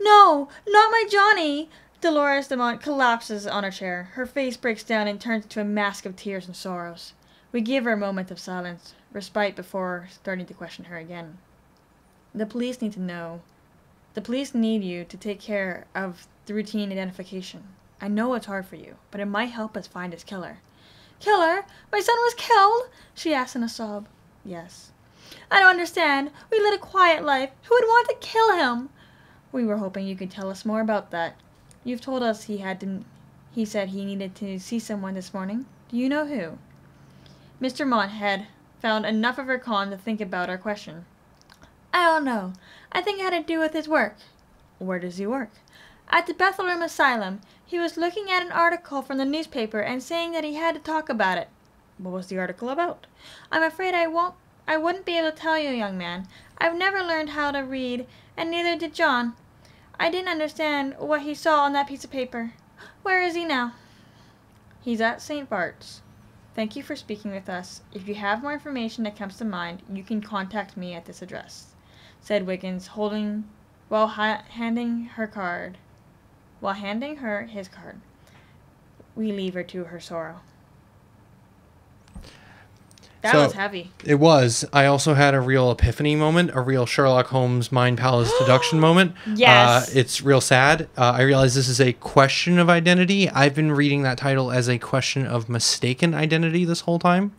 No, not my Johnny! Dolores Demont collapses on her chair. Her face breaks down and turns into a mask of tears and sorrows. We give her a moment of silence, respite before starting to question her again. The police need to know. The police need you to take care of the routine identification. I know it's hard for you, but it might help us find his killer. Killer? My son was killed? She asked in a sob. Yes. I don't understand. We led a quiet life. Who would want to kill him? We were hoping you could tell us more about that. You've told us he had to... He said he needed to see someone this morning. Do you know who? Mister Mott had found enough of her con to think about our question. I don't know. I think it had to do with his work. Where does he work? At the Bethlehem Asylum. He was looking at an article from the newspaper and saying that he had to talk about it. What was the article about? I'm afraid I won't. I wouldn't be able to tell you, young man. I've never learned how to read, and neither did John. I didn't understand what he saw on that piece of paper. Where is he now? He's at Saint Bart's. Thank you for speaking with us. If you have more information that comes to mind, you can contact me at this address, said Wiggins, holding while ha handing her card. While handing her his card, we leave her to her sorrow. That so, was heavy. It was. I also had a real epiphany moment, a real Sherlock Holmes Mind Palace deduction moment. Yes. Uh, it's real sad. Uh, I realize this is a question of identity. I've been reading that title as a question of mistaken identity this whole time.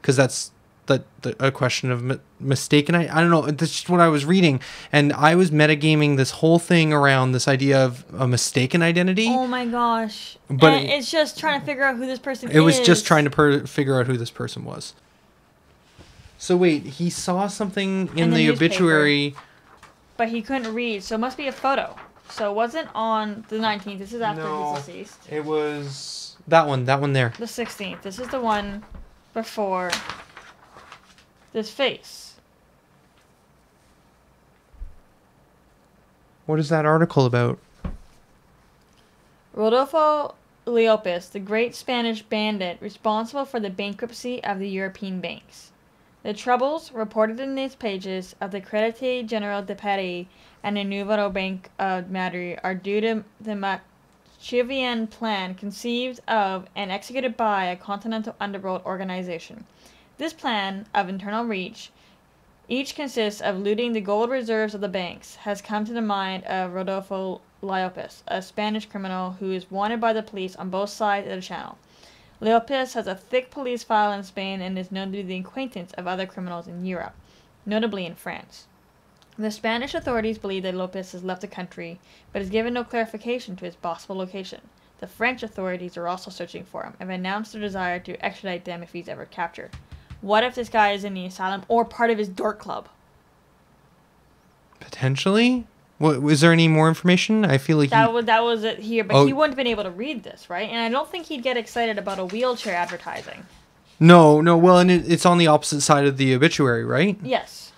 Because mm. that's the, the, a question of mi mistaken. I, I don't know. That's just what I was reading. And I was metagaming this whole thing around this idea of a mistaken identity. Oh, my gosh. But it, it's just trying to figure out who this person it is. It was just trying to per figure out who this person was. So wait, he saw something in, in the, the obituary. But he couldn't read, so it must be a photo. So it wasn't on the nineteenth. This is after no, he's deceased. It was that one, that one there. The sixteenth. This is the one before this face. What is that article about? Rodolfo Leopis, the great Spanish bandit responsible for the bankruptcy of the European banks. The troubles reported in these pages of the Crédit General de Paris and the Nouveau Bank of Madrid are due to the Machiavellian plan conceived of and executed by a continental underworld organization. This plan, of internal reach, each consists of looting the gold reserves of the banks, has come to the mind of Rodolfo Leopis, a Spanish criminal who is wanted by the police on both sides of the channel. Leopis has a thick police file in Spain and is known to be the acquaintance of other criminals in Europe, notably in France. The Spanish authorities believe that Leopis has left the country, but has given no clarification to his possible location. The French authorities are also searching for him and have announced their desire to extradite them if he's ever captured. What if this guy is in the asylum or part of his dork club? Potentially. What, was there any more information? I feel like that he... was that was it here, but oh. he wouldn't have been able to read this, right? And I don't think he'd get excited about a wheelchair advertising. No, no. Well, and it, it's on the opposite side of the obituary, right? Yes.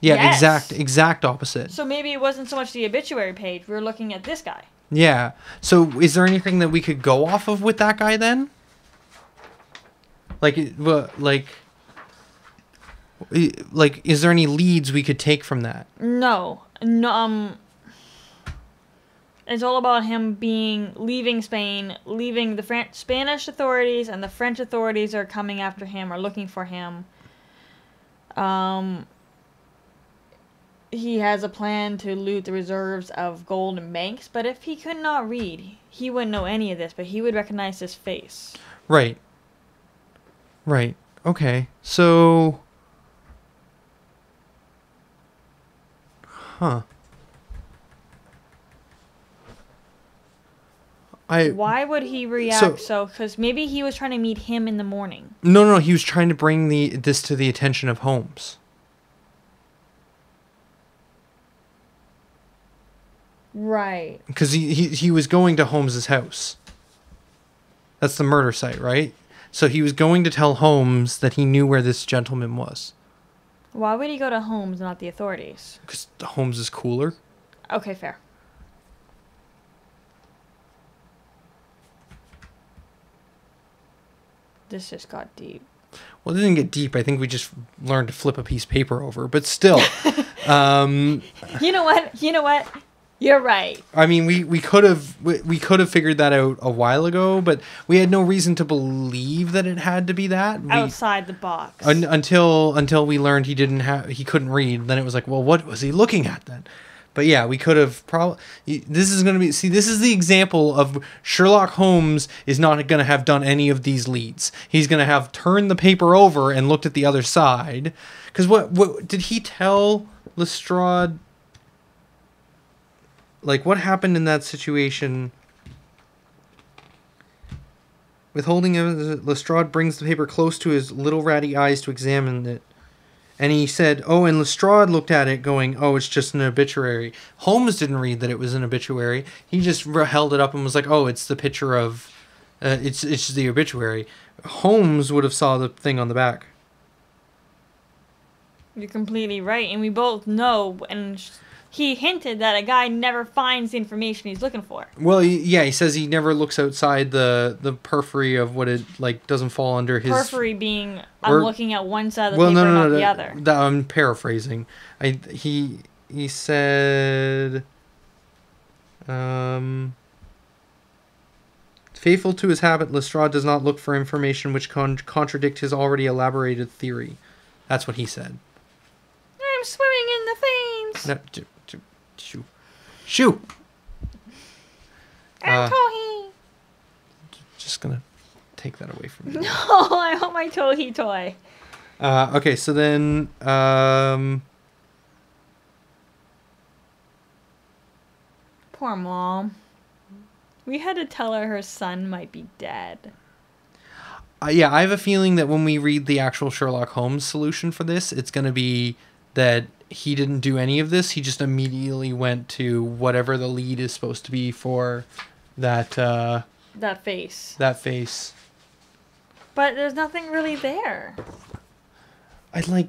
Yeah, yes. exact, exact opposite. So maybe it wasn't so much the obituary page. We were looking at this guy. Yeah. So is there anything that we could go off of with that guy then? Like, like, like, is there any leads we could take from that? No, no. Um, it's all about him being leaving Spain, leaving the Fran- Spanish authorities, and the French authorities are coming after him or looking for him. Um. He has a plan to loot the reserves of gold and banks, but if he could not read, he wouldn't know any of this, but he would recognize his face. Right. Right. Okay. So... Huh. I... Why would he react so... Because so, maybe he was trying to meet him in the morning. No, no, he was trying to bring the this to the attention of Holmes. Right. Because he, he, he was going to Holmes's house. That's the murder site, right? So he was going to tell Holmes that he knew where this gentleman was. Why would he go to Holmes, not the authorities? Because Holmes is cooler. Okay, fair. This just got deep. Well, it didn't get deep. I think we just learned to flip a piece of paper over. But still. um, you know what? You know what? You're right. I mean, we, we could have we, we could have figured that out a while ago, but we had no reason to believe that it had to be that we, outside the box un, until until we learned he didn't have he couldn't read. Then it was like, well, what was he looking at then? But yeah, we could have probably. This is going to be see. This is the example of Sherlock Holmes is not going to have done any of these leads. He's going to have turned the paper over and looked at the other side. Because what what did he tell Lestrade? Like, what happened in that situation? Withholding of Lestrade brings the paper close to his little ratty eyes to examine it. And he said, oh, and Lestrade looked at it going, oh, it's just an obituary. Holmes didn't read that it was an obituary. He just held it up and was like, oh, it's the picture of, uh, it's, it's the obituary. Holmes would have saw the thing on the back. You're completely right. And we both know, and... He hinted that a guy never finds the information he's looking for. Well, yeah, he says he never looks outside the, the periphery of what it, like, doesn't fall under his... Periphery being, I'm or, looking at one side of the well, paper, no, no, not no, the that, other. That, I'm paraphrasing. I, he, he said... Um... Faithful to his habit, Lestrade does not look for information which con contradict his already elaborated theory. That's what he said. I'm swimming in the Thames. No, dude. Shoo. Shoo! I'm uh, Tohi! Just gonna take that away from you. No, I want my Tohi toy. Uh, okay, so then... Um... Poor mom. We had to tell her her son might be dead. Uh, yeah, I have a feeling that when we read the actual Sherlock Holmes solution for this, it's gonna be that... He didn't do any of this. He just immediately went to whatever the lead is supposed to be for that... Uh, that face. That face. But there's nothing really there. I'd like...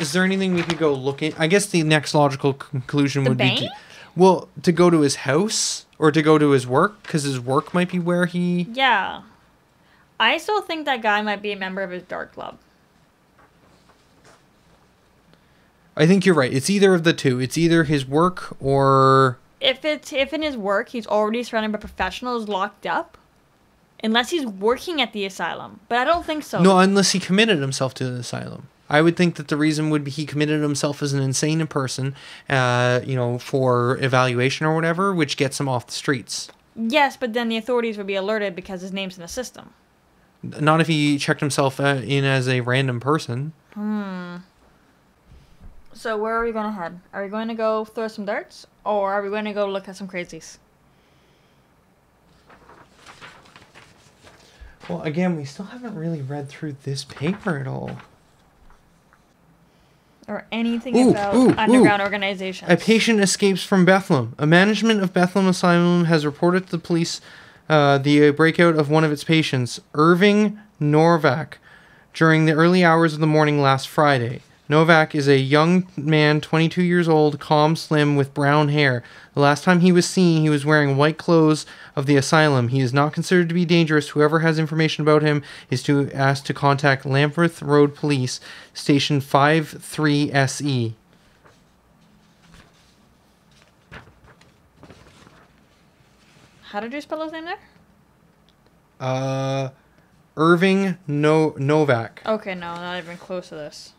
Is there anything we could go look at? I guess the next logical conclusion the would bank? be... To, well, to go to his house or to go to his work because his work might be where he... Yeah. I still think that guy might be a member of his dark club. I think you're right. It's either of the two. It's either his work or... If it's if in his work, he's already surrounded by professionals locked up. Unless he's working at the asylum. But I don't think so. No, unless he committed himself to the asylum. I would think that the reason would be he committed himself as an insane person, uh, you know, for evaluation or whatever, which gets him off the streets. Yes, but then the authorities would be alerted because his name's in the system. Not if he checked himself in as a random person. Hmm... So where are we going to head? Are we going to go throw some darts? Or are we going to go look at some crazies? Well, again, we still haven't really read through this paper at all. Or anything ooh, about ooh, underground ooh. organizations. A patient escapes from Bethlehem. A management of Bethlehem Asylum has reported to the police uh, the breakout of one of its patients, Irving Norvak, during the early hours of the morning last Friday. Novak is a young man, twenty-two years old, calm, slim, with brown hair. The last time he was seen, he was wearing white clothes of the asylum. He is not considered to be dangerous. Whoever has information about him is to ask to contact Lambeth Road Police Station five three S E. How did you spell his name there? Uh, Irving No Novak. Okay, no, not even close to this.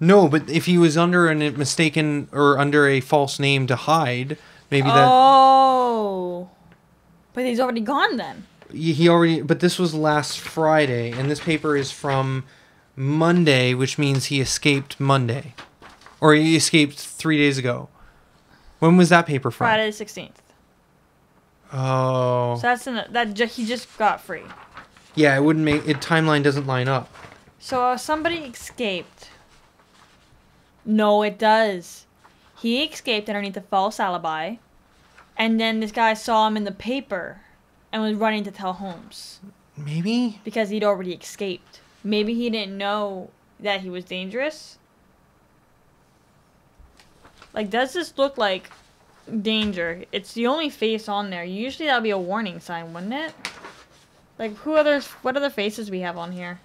No, but if he was under a mistaken or under a false name to hide, maybe that... Oh. But he's already gone then. He already... But this was last Friday, and this paper is from Monday, which means he escaped Monday. Or he escaped three days ago. When was that paper from? Friday the sixteenth. Oh. So that's... In the, that ju he just got free. Yeah, it wouldn't make... It timeline doesn't line up. So uh, somebody escaped... No, it does. He escaped underneath a false alibi, and then this guy saw him in the paper and was running to tell Holmes. Maybe? Because he'd already escaped. Maybe he didn't know that he was dangerous. Like, does this look like danger? It's the only face on there. Usually that would be a warning sign, wouldn't it? Like, who others, what other faces we have on here?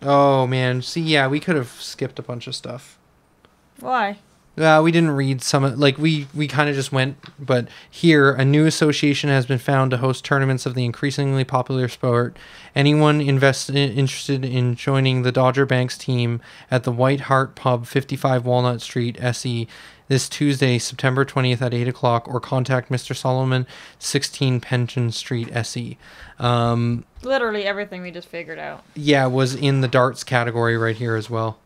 Oh, man. See, yeah, we could have skipped a bunch of stuff. Why? Uh, we didn't read some of... Like, we, we kind of just went... But here, a new association has been found to host tournaments of the increasingly popular sport. Anyone invest, interested in joining the Dodger Banks team at the White Hart Pub, fifty-five Walnut Street, S E, this Tuesday, September twentieth at eight o'clock, or contact Mister Solomon, sixteen Pension Street, S E. Um, Literally everything we just figured out. Yeah, was in the darts category right here as well.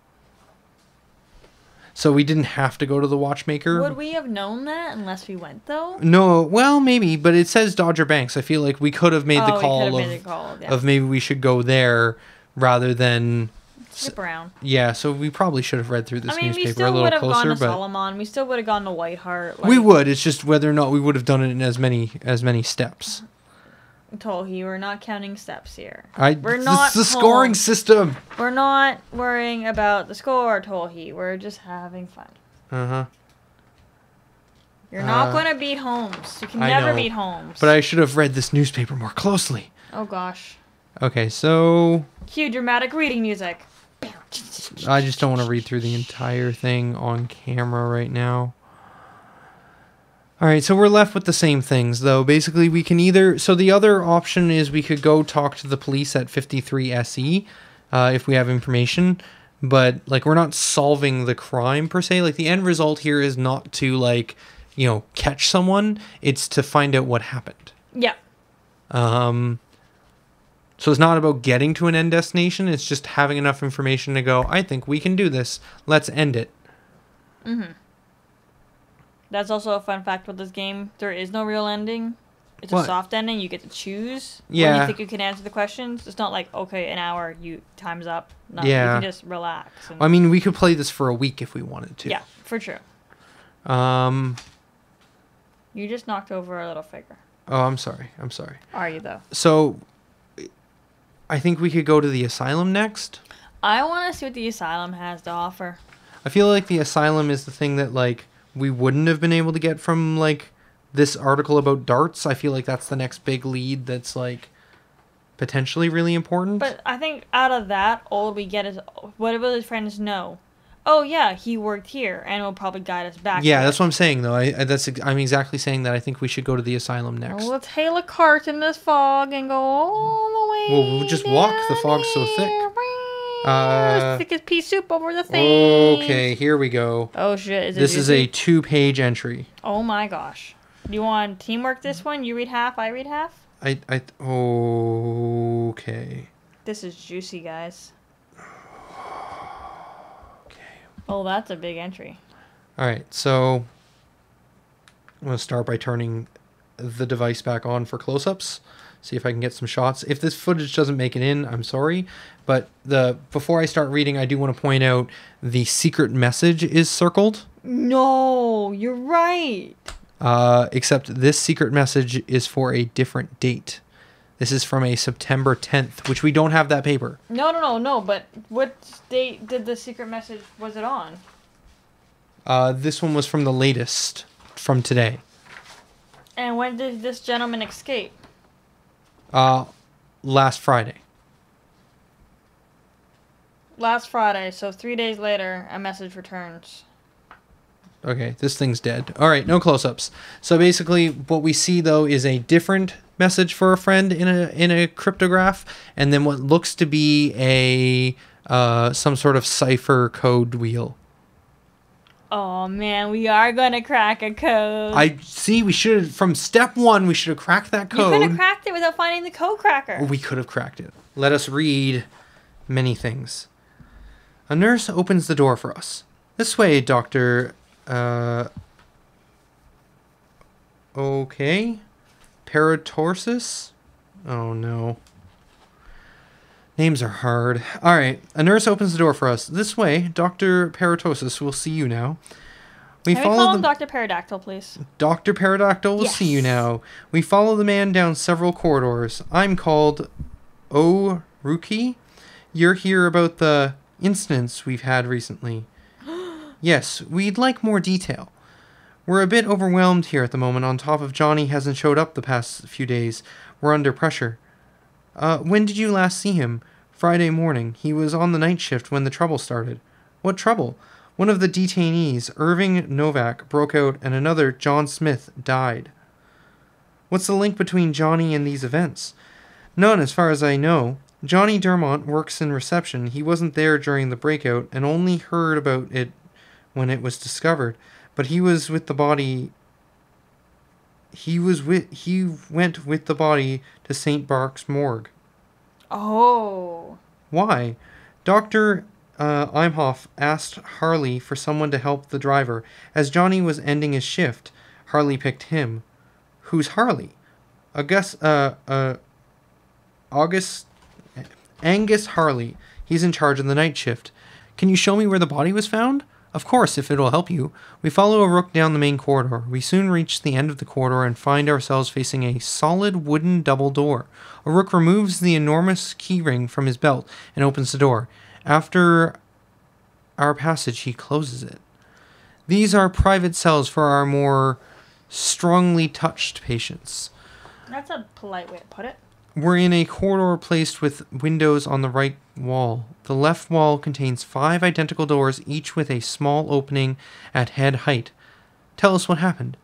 So we didn't have to go to the watchmaker. Would we have known that unless we went, though? No, well, maybe, but it says Dodger Banks. I feel like we could have made oh, the call, of, made the call yeah. of maybe we should go there rather than... Skip around. Yeah, so we probably should have read through this I mean, newspaper a little closer. I mean, we still would have gone to Solomon. We still would have gone to White Hart. Like, we would. It's just whether or not we would have done it in as many, as many steps. Tolhi, we're not counting steps here. I, we're not. It's the scoring home. system. We're not worrying about the score, Tolhi. We're just having fun. Uh huh. You're uh, not going to beat Holmes. You can I never know, beat Holmes. But I should have read this newspaper more closely. Oh gosh. Okay, so. Cue dramatic reading music. I just don't want to read through the entire thing on camera right now. Alright, so we're left with the same things, though. Basically, we can either... So the other option is we could go talk to the police at fifty-three S E uh, if we have information. But, like, we're not solving the crime, per se. Like, the end result here is not to, like, you know, catch someone. It's to find out what happened. Yeah. Um... So it's not about getting to an end destination. It's just having enough information to go, I think we can do this. Let's end it. Mm-hmm. That's also a fun fact with this game. There is no real ending. It's what? a soft ending. You get to choose yeah. when you think you can answer the questions. It's not like, okay, an hour, you time's up. No, yeah. You can just relax. And... I mean, we could play this for a week if we wanted to. Yeah, for sure. Um, you just knocked over a little figure. Oh, I'm sorry. I'm sorry. Are you, though? So... I think we could go to the asylum next. I want to see what the asylum has to offer. I feel like the asylum is the thing that, like, we wouldn't have been able to get from, like, this article about darts. I feel like that's the next big lead that's, like, potentially really important. But I think out of that, all we get is, what will his friends know? Oh, yeah, he worked here, and it'll probably guide us back. Yeah, that's it. What I'm saying, though. I, I, that's, I'm exactly saying that I think we should go to the asylum next. Well, let's hail a cart in this fog and go all the way Well, we'll just walk. The fog's so thick. Uh, thick as pea soup over the thing. Okay, here we go. Oh, shit. Is it this juicy? Is a two-page entry. Oh, my gosh. Do you want teamwork this one? You read half, I read half? I, I, okay. This is juicy, guys. Oh, that's a big entry. All right, so I'm going to start by turning the device back on for close-ups, see if I can get some shots. If this footage doesn't make it in, I'm sorry, but the before I start reading, I do want to point out the secret message is circled. No, you're right. Uh, except this secret message is for a different date. This is from a September tenth, which we don't have that paper. No, no, no, no, but what date did the secret message, was it on? Uh, this one was from the latest, from today. And when did this gentleman escape? Uh, last Friday. Last Friday, so three days later, a message returns. Okay, this thing's dead. All right, no close-ups. So basically what we see, though, is a different message for a friend in a in a cryptograph, and then what looks to be a uh, some sort of cipher code wheel. Oh man, we are gonna crack a code. I see. We should have, from step one, we should have cracked that code. We could have cracked it without finding the code cracker. We could have cracked it. Let us read many things. A nurse opens the door for us. This way, Doctor. Uh. Okay. Paratorsis? Oh, no. Names are hard. All right. A nurse opens the door for us. This way, Doctor Paratorsis. We'll see you now. We Can follow we call him Doctor Paradactyl, please? Doctor Paradactyl, we'll yes. see you now. We follow the man down several corridors. I'm called Oruk. You're here about the incidents we've had recently. Yes, we'd like more detail. We're a bit overwhelmed here at the moment, on top of Johnny hasn't showed up the past few days. We're under pressure. Uh, when did you last see him? Friday morning. He was on the night shift when the trouble started. What trouble? One of the detainees, Irving Norvak, broke out and another, John Smith, died. What's the link between Johnny and these events? None, as far as I know. Johnny Dermont works in reception. He wasn't there during the breakout and only heard about it when it was discovered. But he was with the body. He was with. He went with the body to Saint Bart's morgue. Oh. Why? Doctor uh, Imhoff asked Harley for someone to help the driver as Johnny was ending his shift. Harley picked him. Who's Harley? August. Uh. Uh. August. Angus Harley. He's in charge of the night shift. Can you show me where the body was found? Of course, if it'll help you. We follow Oruk down the main corridor. We soon reach the end of the corridor and find ourselves facing a solid wooden double door. Oruk removes the enormous keyring from his belt and opens the door. After our passage, he closes it. These are private cells for our more strongly touched patients. That's a polite way to put it. We're in a corridor placed with windows on the right wall. The left wall contains five identical doors, each with a small opening at head height. Tell us what happened.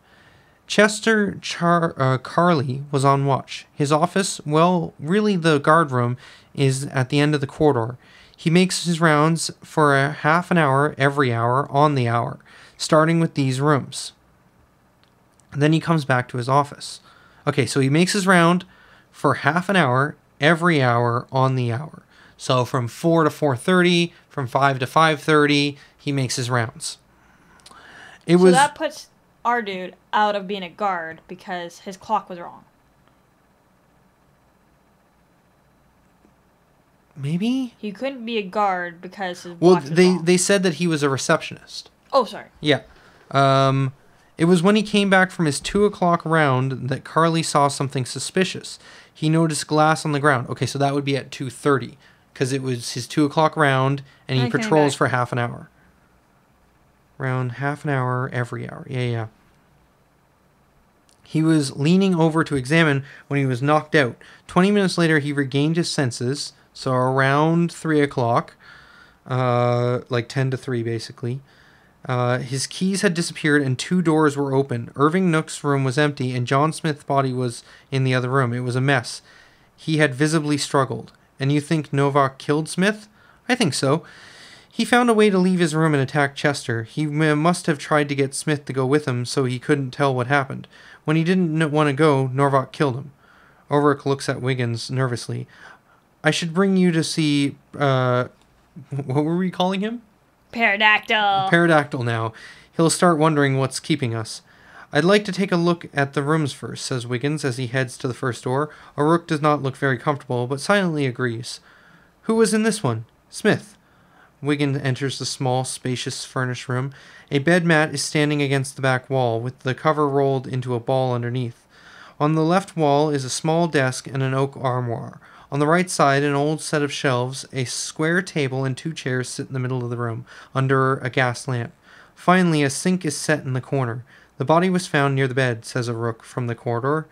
Chester Char uh, Carly was on watch. His office, well, really the guard room, is at the end of the corridor. He makes his rounds for a half an hour every hour on the hour, starting with these rooms. And then he comes back to his office. Okay, so he makes his round for half an hour every hour on the hour. So from four to four thirty, from five to five thirty, he makes his rounds. It so was that puts our dude out of being a guard because his clock was wrong. Maybe? He couldn't be a guard because his well, watch was they wrong. They said that he was a receptionist. Oh, sorry. Yeah. Um It was when he came back from his two o'clock round that Carly saw something suspicious. He noticed glass on the ground. Okay, so that would be at two thirty because it was his two o'clock round and he okay, patrols for half an hour. Round half an hour every hour. Yeah, yeah. He was leaning over to examine when he was knocked out. twenty minutes later, he regained his senses. So around three o'clock, uh, like ten to three basically. Uh, his keys had disappeared and two doors were open. Irving Nook's room was empty and John Smith's body was in the other room. It was a mess. He had visibly struggled. And you think Norvak killed Smith? I think so. He found a way to leave his room and attack Chester. He must have tried to get Smith to go with him so he couldn't tell what happened. When he didn't want to go, Norvak killed him. Oruk looks at Wiggins nervously. I should bring you to see, uh, what were we calling him? Paradactyl. Paradactyl now. He'll start wondering what's keeping us. "I'd like to take a look at the rooms first," says Wiggins as he heads to the first door. Oruk does not look very comfortable, but silently agrees. "Who was in this one?" "Smith." Wiggins enters the small, spacious, furnished room. A bed mat is standing against the back wall, with the cover rolled into a ball underneath. On the left wall is a small desk and an oak armoire. On the right side, an old set of shelves, a square table, and two chairs sit in the middle of the room, under a gas lamp. Finally, a sink is set in the corner. "The body was found near the bed," says Oruk from the corridor.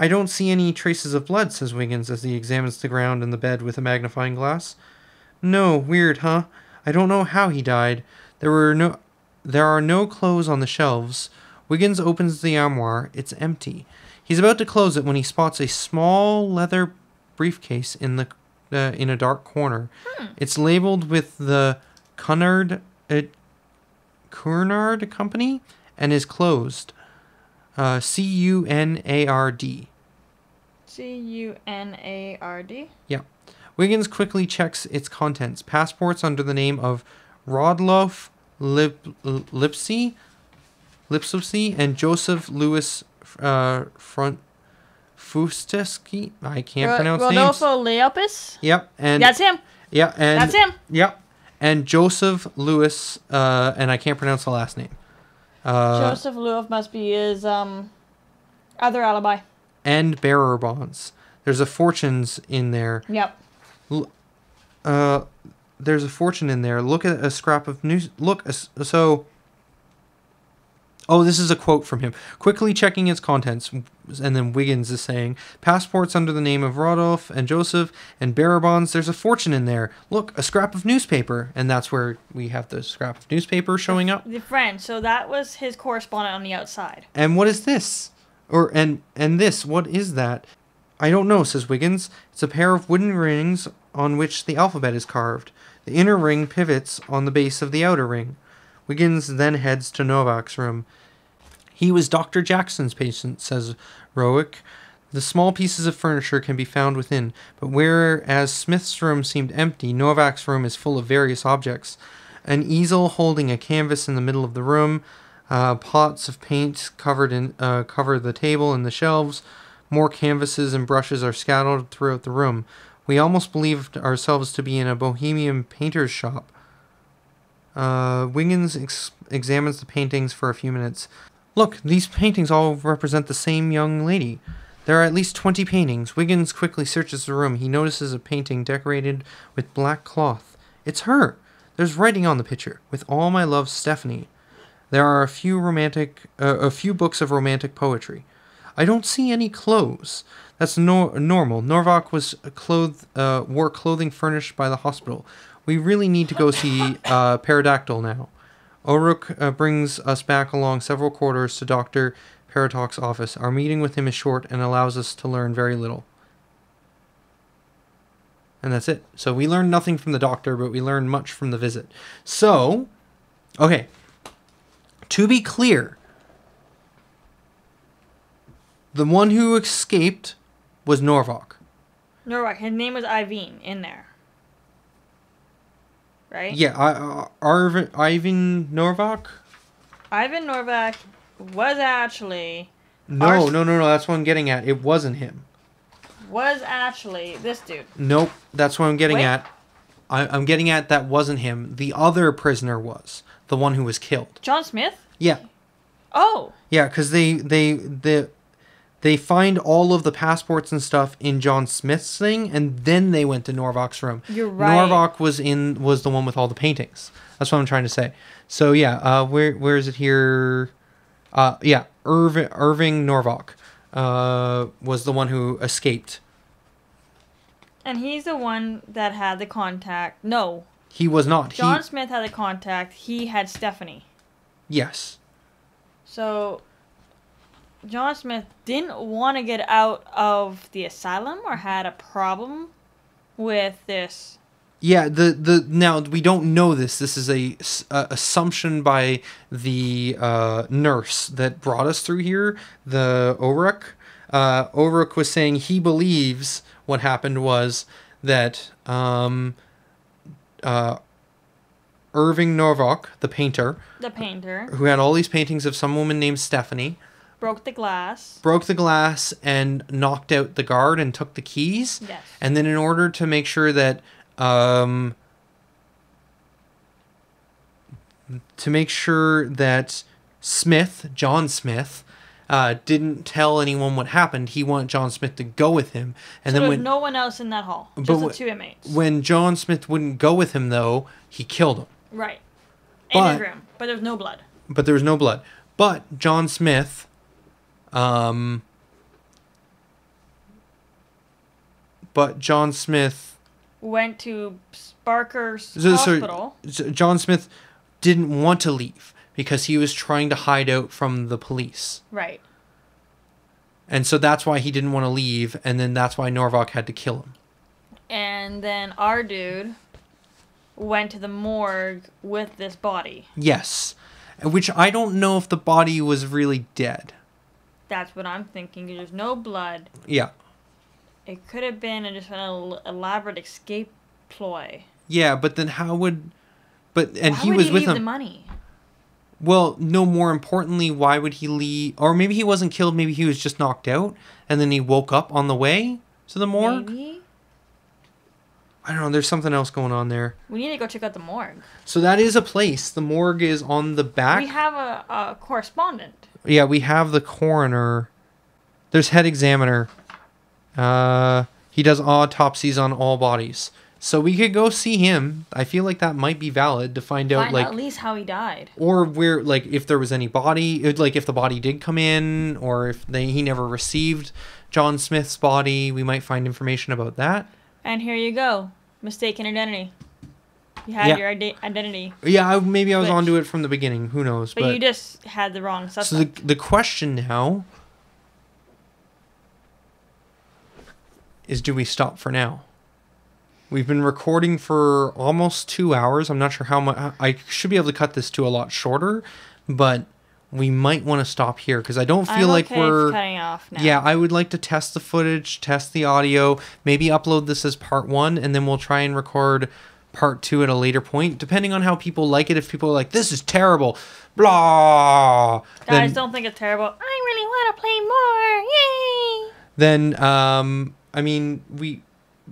"I don't see any traces of blood," says Wiggins as he examines the ground and the bed with a magnifying glass. "No, weird, huh? I don't know how he died. There were no, there are no clothes on the shelves." Wiggins opens the armoire. It's empty. He's about to close it when he spots a small leather briefcase in the uh, in a dark corner. Hmm. It's labeled with the Cunard uh, Cunard Company and is closed. Uh, C U N A R D. C U N A R D. Yeah. Wiggins quickly checks its contents. Passports under the name of Rodolfo Leopis, Lipsovsky, and Joseph Lewis uh, Front Fustesky. I can't R pronounce Rodolfo names. Rodolfo Leopis? Yep. And that's him. Yeah, and that's him. Yep. And Joseph Lewis, uh, and I can't pronounce the last name. Uh, Joseph Lewis must be his um, other alibi. And bearer bonds. There's a fortunes in there. Yep. Uh, there's a fortune in there. Look at a scrap of news. Look, uh, so... Oh, this is a quote from him. Quickly checking its contents, and then Wiggins is saying, passports under the name of Rodolph and Joseph and bearer bonds. There's a fortune in there. Look, a scrap of newspaper. And that's where we have the scrap of newspaper showing up. The friend. So that was his correspondent on the outside. And what is this? Or and and this, what is that? I don't know, says Wiggins. It's a pair of wooden rings on which the alphabet is carved. The inner ring pivots on the base of the outer ring. Wiggins then heads to Novak's room. He was Doctor Jackson's patient, says Rowick. The small pieces of furniture can be found within, but whereas Smith's room seemed empty, Novak's room is full of various objects. An easel holding a canvas in the middle of the room, uh, pots of paint covered in uh, cover the table and the shelves. More canvases and brushes are scattered throughout the room. We almost believed ourselves to be in a bohemian painter's shop. Uh, Wiggins ex examines the paintings for a few minutes. Look, these paintings all represent the same young lady. There are at least twenty paintings. Wiggins quickly searches the room. He notices a painting decorated with black cloth. It's her. There's writing on the picture. "With all my love, Stephanie." There are a few romantic, uh, a few books of romantic poetry. I don't see any clothes. That's no normal. Norvak was clothed, uh, wore clothing furnished by the hospital. We really need to go see uh, Paradactyl now. Oruk uh, brings us back along several corridors to Doctor Paratorsis' office. Our meeting with him is short and allows us to learn very little. And that's it. So we learned nothing from the doctor, but we learned much from the visit. So, okay. To be clear... the one who escaped was Norvak. Norvak. His name was Irving in there. Right? Yeah, uh, Irving, Irving Norvak? Irving Norvak was actually... No, no, no, no. That's what I'm getting at. It wasn't him. Was actually this dude. Nope. That's what I'm getting Wait. at. I, I'm getting at that wasn't him. The other prisoner was. The one who was killed. John Smith? Yeah. Oh. Yeah, because they... they the. They find all of the passports and stuff in John Smith's thing, and then they went to Norvak's room. You're right. Norvak was in was the one with all the paintings. That's what I'm trying to say. So yeah, uh, where where is it here? Uh, yeah, Irving Irving Norvak uh, was the one who escaped. And he's the one that had the contact. No, he was not. John he... Smith had the contact. He had Stephanie. Yes. So. John Smith didn't want to get out of the asylum or had a problem with this. Yeah, the the now we don't know this. This is a, a assumption by the uh, nurse that brought us through here, the Oruk. Uh, Oruk was saying he believes what happened was that um, uh, Irving Norvak, the painter. The painter. Who had all these paintings of some woman named Stephanie. Broke the glass. Broke the glass and knocked out the guard and took the keys. Yes. And then in order to make sure that... Um, to make sure that Smith, John Smith... Uh, didn't tell anyone what happened. He wanted John Smith to go with him. And so then there was when, no one else in that hall. Just but the two inmates. When John Smith wouldn't go with him, though, he killed him. Right. But, in the room. But there was no blood. But there was no blood. But John Smith... Um, but John Smith... Went to Barker's so, hospital. Sorry, John Smith didn't want to leave. Because he was trying to hide out from the police. Right. And so that's why he didn't want to leave. And then that's why Norvak had to kill him. And then our dude went to the morgue with this body. Yes. Which I don't know if the body was really dead. That's what I'm thinking. There's no blood. Yeah. It could have been just an elaborate escape ploy. Yeah, but then how would... But And why he was he with him. The money? Well, no, more importantly, why would he leave? Or maybe he wasn't killed. Maybe he was just knocked out. And then he woke up on the way to the morgue. Maybe. I don't know. There's something else going on there. We need to go check out the morgue. So that is a place. The morgue is on the back. We have a, a correspondent. Yeah, we have the coroner. There's head examiner. Uh, he does autopsies on all bodies. So we could go see him. I feel like that might be valid to find, find out, like... at least how he died. Or where, like, if there was any body... It, like, if the body did come in, or if they, he never received John Smith's body, we might find information about that. And here you go. Mistaken identity. You had yeah. your ide identity. Yeah, I, maybe I was Which, onto it from the beginning. Who knows? But, but you just had the wrong suspect. So the, the question now... is do we stop for now? We've been recording for almost two hours. I'm not sure how much... I should be able to cut this to a lot shorter, but we might want to stop here because I don't feel I'm like okay we're... cutting off now. Yeah, I would like to test the footage, test the audio, maybe upload this as part one, and then we'll try and record part two at a later point, depending on how people like it. If people are like, this is terrible, blah... Guys, don't think it's terrible. I really want to play more. Yay! Then, um, I mean, we...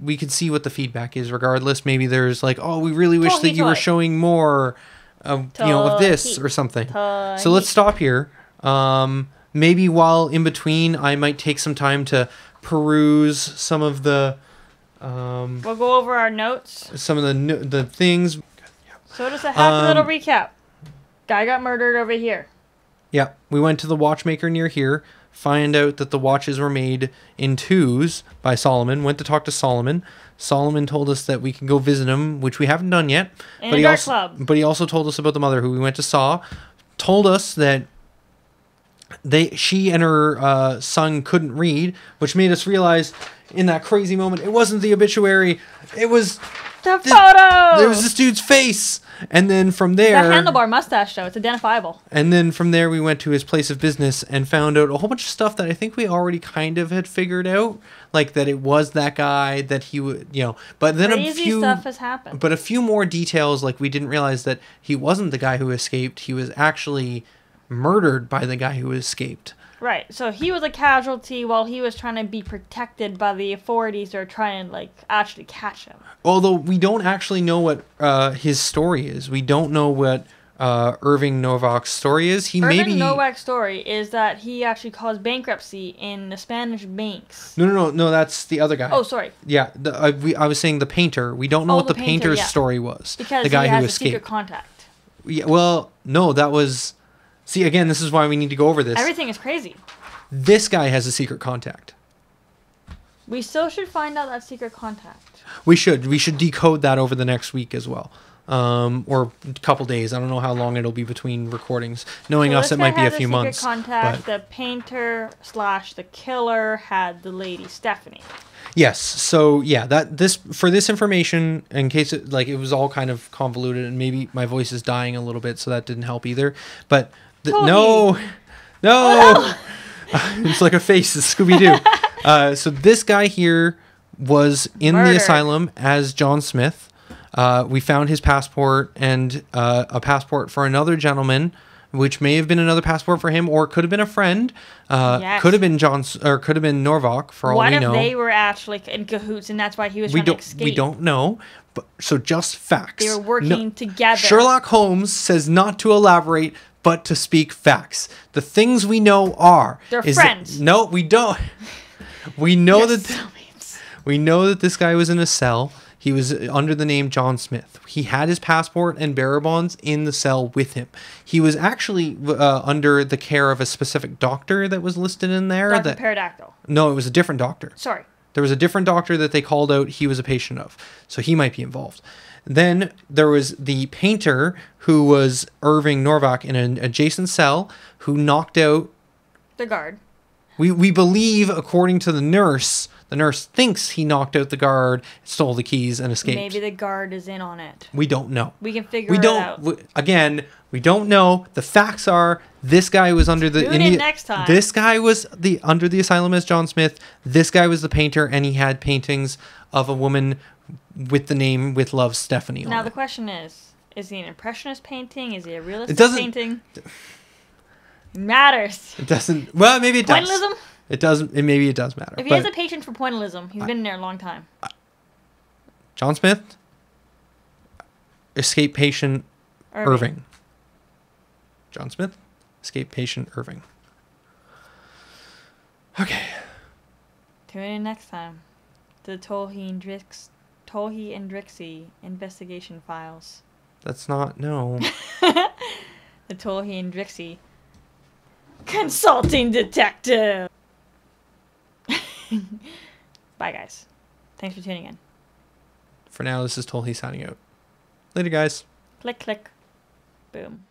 we could see what the feedback is regardless. Maybe there's like, oh, we really wish that you were showing more of, you know, of this or something. So let's stop here. Um, maybe while in between, I might take some time to peruse some of the... Um, we'll go over our notes. Some of the the things. So just a happy um, little recap. Guy got murdered over here. Yeah, we went to the watchmaker near here. Find out that the watches were made in twos by Solomon. Went to talk to Solomon. Solomon told us that we can go visit him, which we haven't done yet. In a dark club. But he also told us about the mother who we went to saw. Told us that they, she and her uh, son couldn't read, which made us realize in that crazy moment it wasn't the obituary. It was... the photo! There was this dude's face! And then from there... that handlebar mustache, though. It's identifiable. And then from there, we went to his place of business and found out a whole bunch of stuff that I think we already kind of had figured out. Like, that it was that guy, that he would, you know... but then Crazy a few, stuff has happened. But a few more details, like, we didn't realize that he wasn't the guy who escaped. He was actually murdered by the guy who escaped. Right. So he was a casualty while he was trying to be protected by the authorities or trying to, like, actually catch him. Although we don't actually know what uh, his story is. We don't know what uh, Irving Norvak's story is. He Irving maybe... Norvak's story is that he actually caused bankruptcy in the Spanish banks. No, no, no. No, that's the other guy. Oh, sorry. Yeah. The, I, we, I was saying the painter. We don't know oh, what the, the painter, painter's yeah. story was. Because the guy he has who a escaped. secret contact. Yeah, well, no, that was... see, again, this is why we need to go over this. Everything is crazy. This guy has a secret contact. We still should find out that secret contact. We should. We should decode that over the next week as well. Um, or a couple days. I don't know how long it'll be between recordings. Knowing so us, it might be a few months. Secret contact, but... the painter slash the killer had the lady Stephanie. Yes. So yeah, that this for this information, in case it, like it was all kind of convoluted, and maybe my voice is dying a little bit, so that didn't help either. But. No, no, oh, no. It's like a face. It's Scooby-Doo. uh, so this guy here was in Murder. the asylum as John Smith. Uh, we found his passport and uh, a passport for another gentleman, which may have been another passport for him, or could have been a friend. Uh, yes. Could have been John, or could have been Norvak, for all what we know. What if they were actually in cahoots, and that's why he was we trying don't, to escape? We don't know. But, so just facts. They were working no, together. Sherlock Holmes says not to elaborate, but to speak facts. The things we know are... They're friends. That, no, we don't. We know that... Soulmates. We know that this guy was in a cell. He was under the name John Smith. He had his passport and bearer bonds in the cell with him. He was actually uh, under the care of a specific doctor that was listed in there. Doctor Paradactyl. No, it was a different doctor. Sorry. There was a different doctor that they called out he was a patient of. So he might be involved. Then there was the painter who was Irving Norvak in an adjacent cell who knocked out... The guard. We, we believe, according to the nurse... The nurse thinks he knocked out the guard, stole the keys, and escaped. Maybe the guard is in on it. We don't know. We can figure we don't, it out. We, again, we don't know. The facts are this guy was under the... Tune in, in the, next time. This guy was the under the asylum as John Smith. This guy was the painter, and he had paintings of a woman with the name With Love Stephanie on Now, it. The question is, is he an impressionist painting? Is he a realistic it doesn't, painting? It matters. It doesn't... Well, maybe it does. Pointillism? It doesn't. It, maybe it does matter. If he has a patron for pointillism, he's I, been in there a long time. I, John Smith, escape patient Irving. Irving. John Smith, escape patient Irving. Okay. Tune in next time to the Tolhi and Drix, Tolhi and Drixie investigation files. That's not no. The Tolhi and Drixie consulting detective. Bye, guys. Thanks for tuning in. For now, this is Tolhi signing out. Later, guys. Click, click. Boom.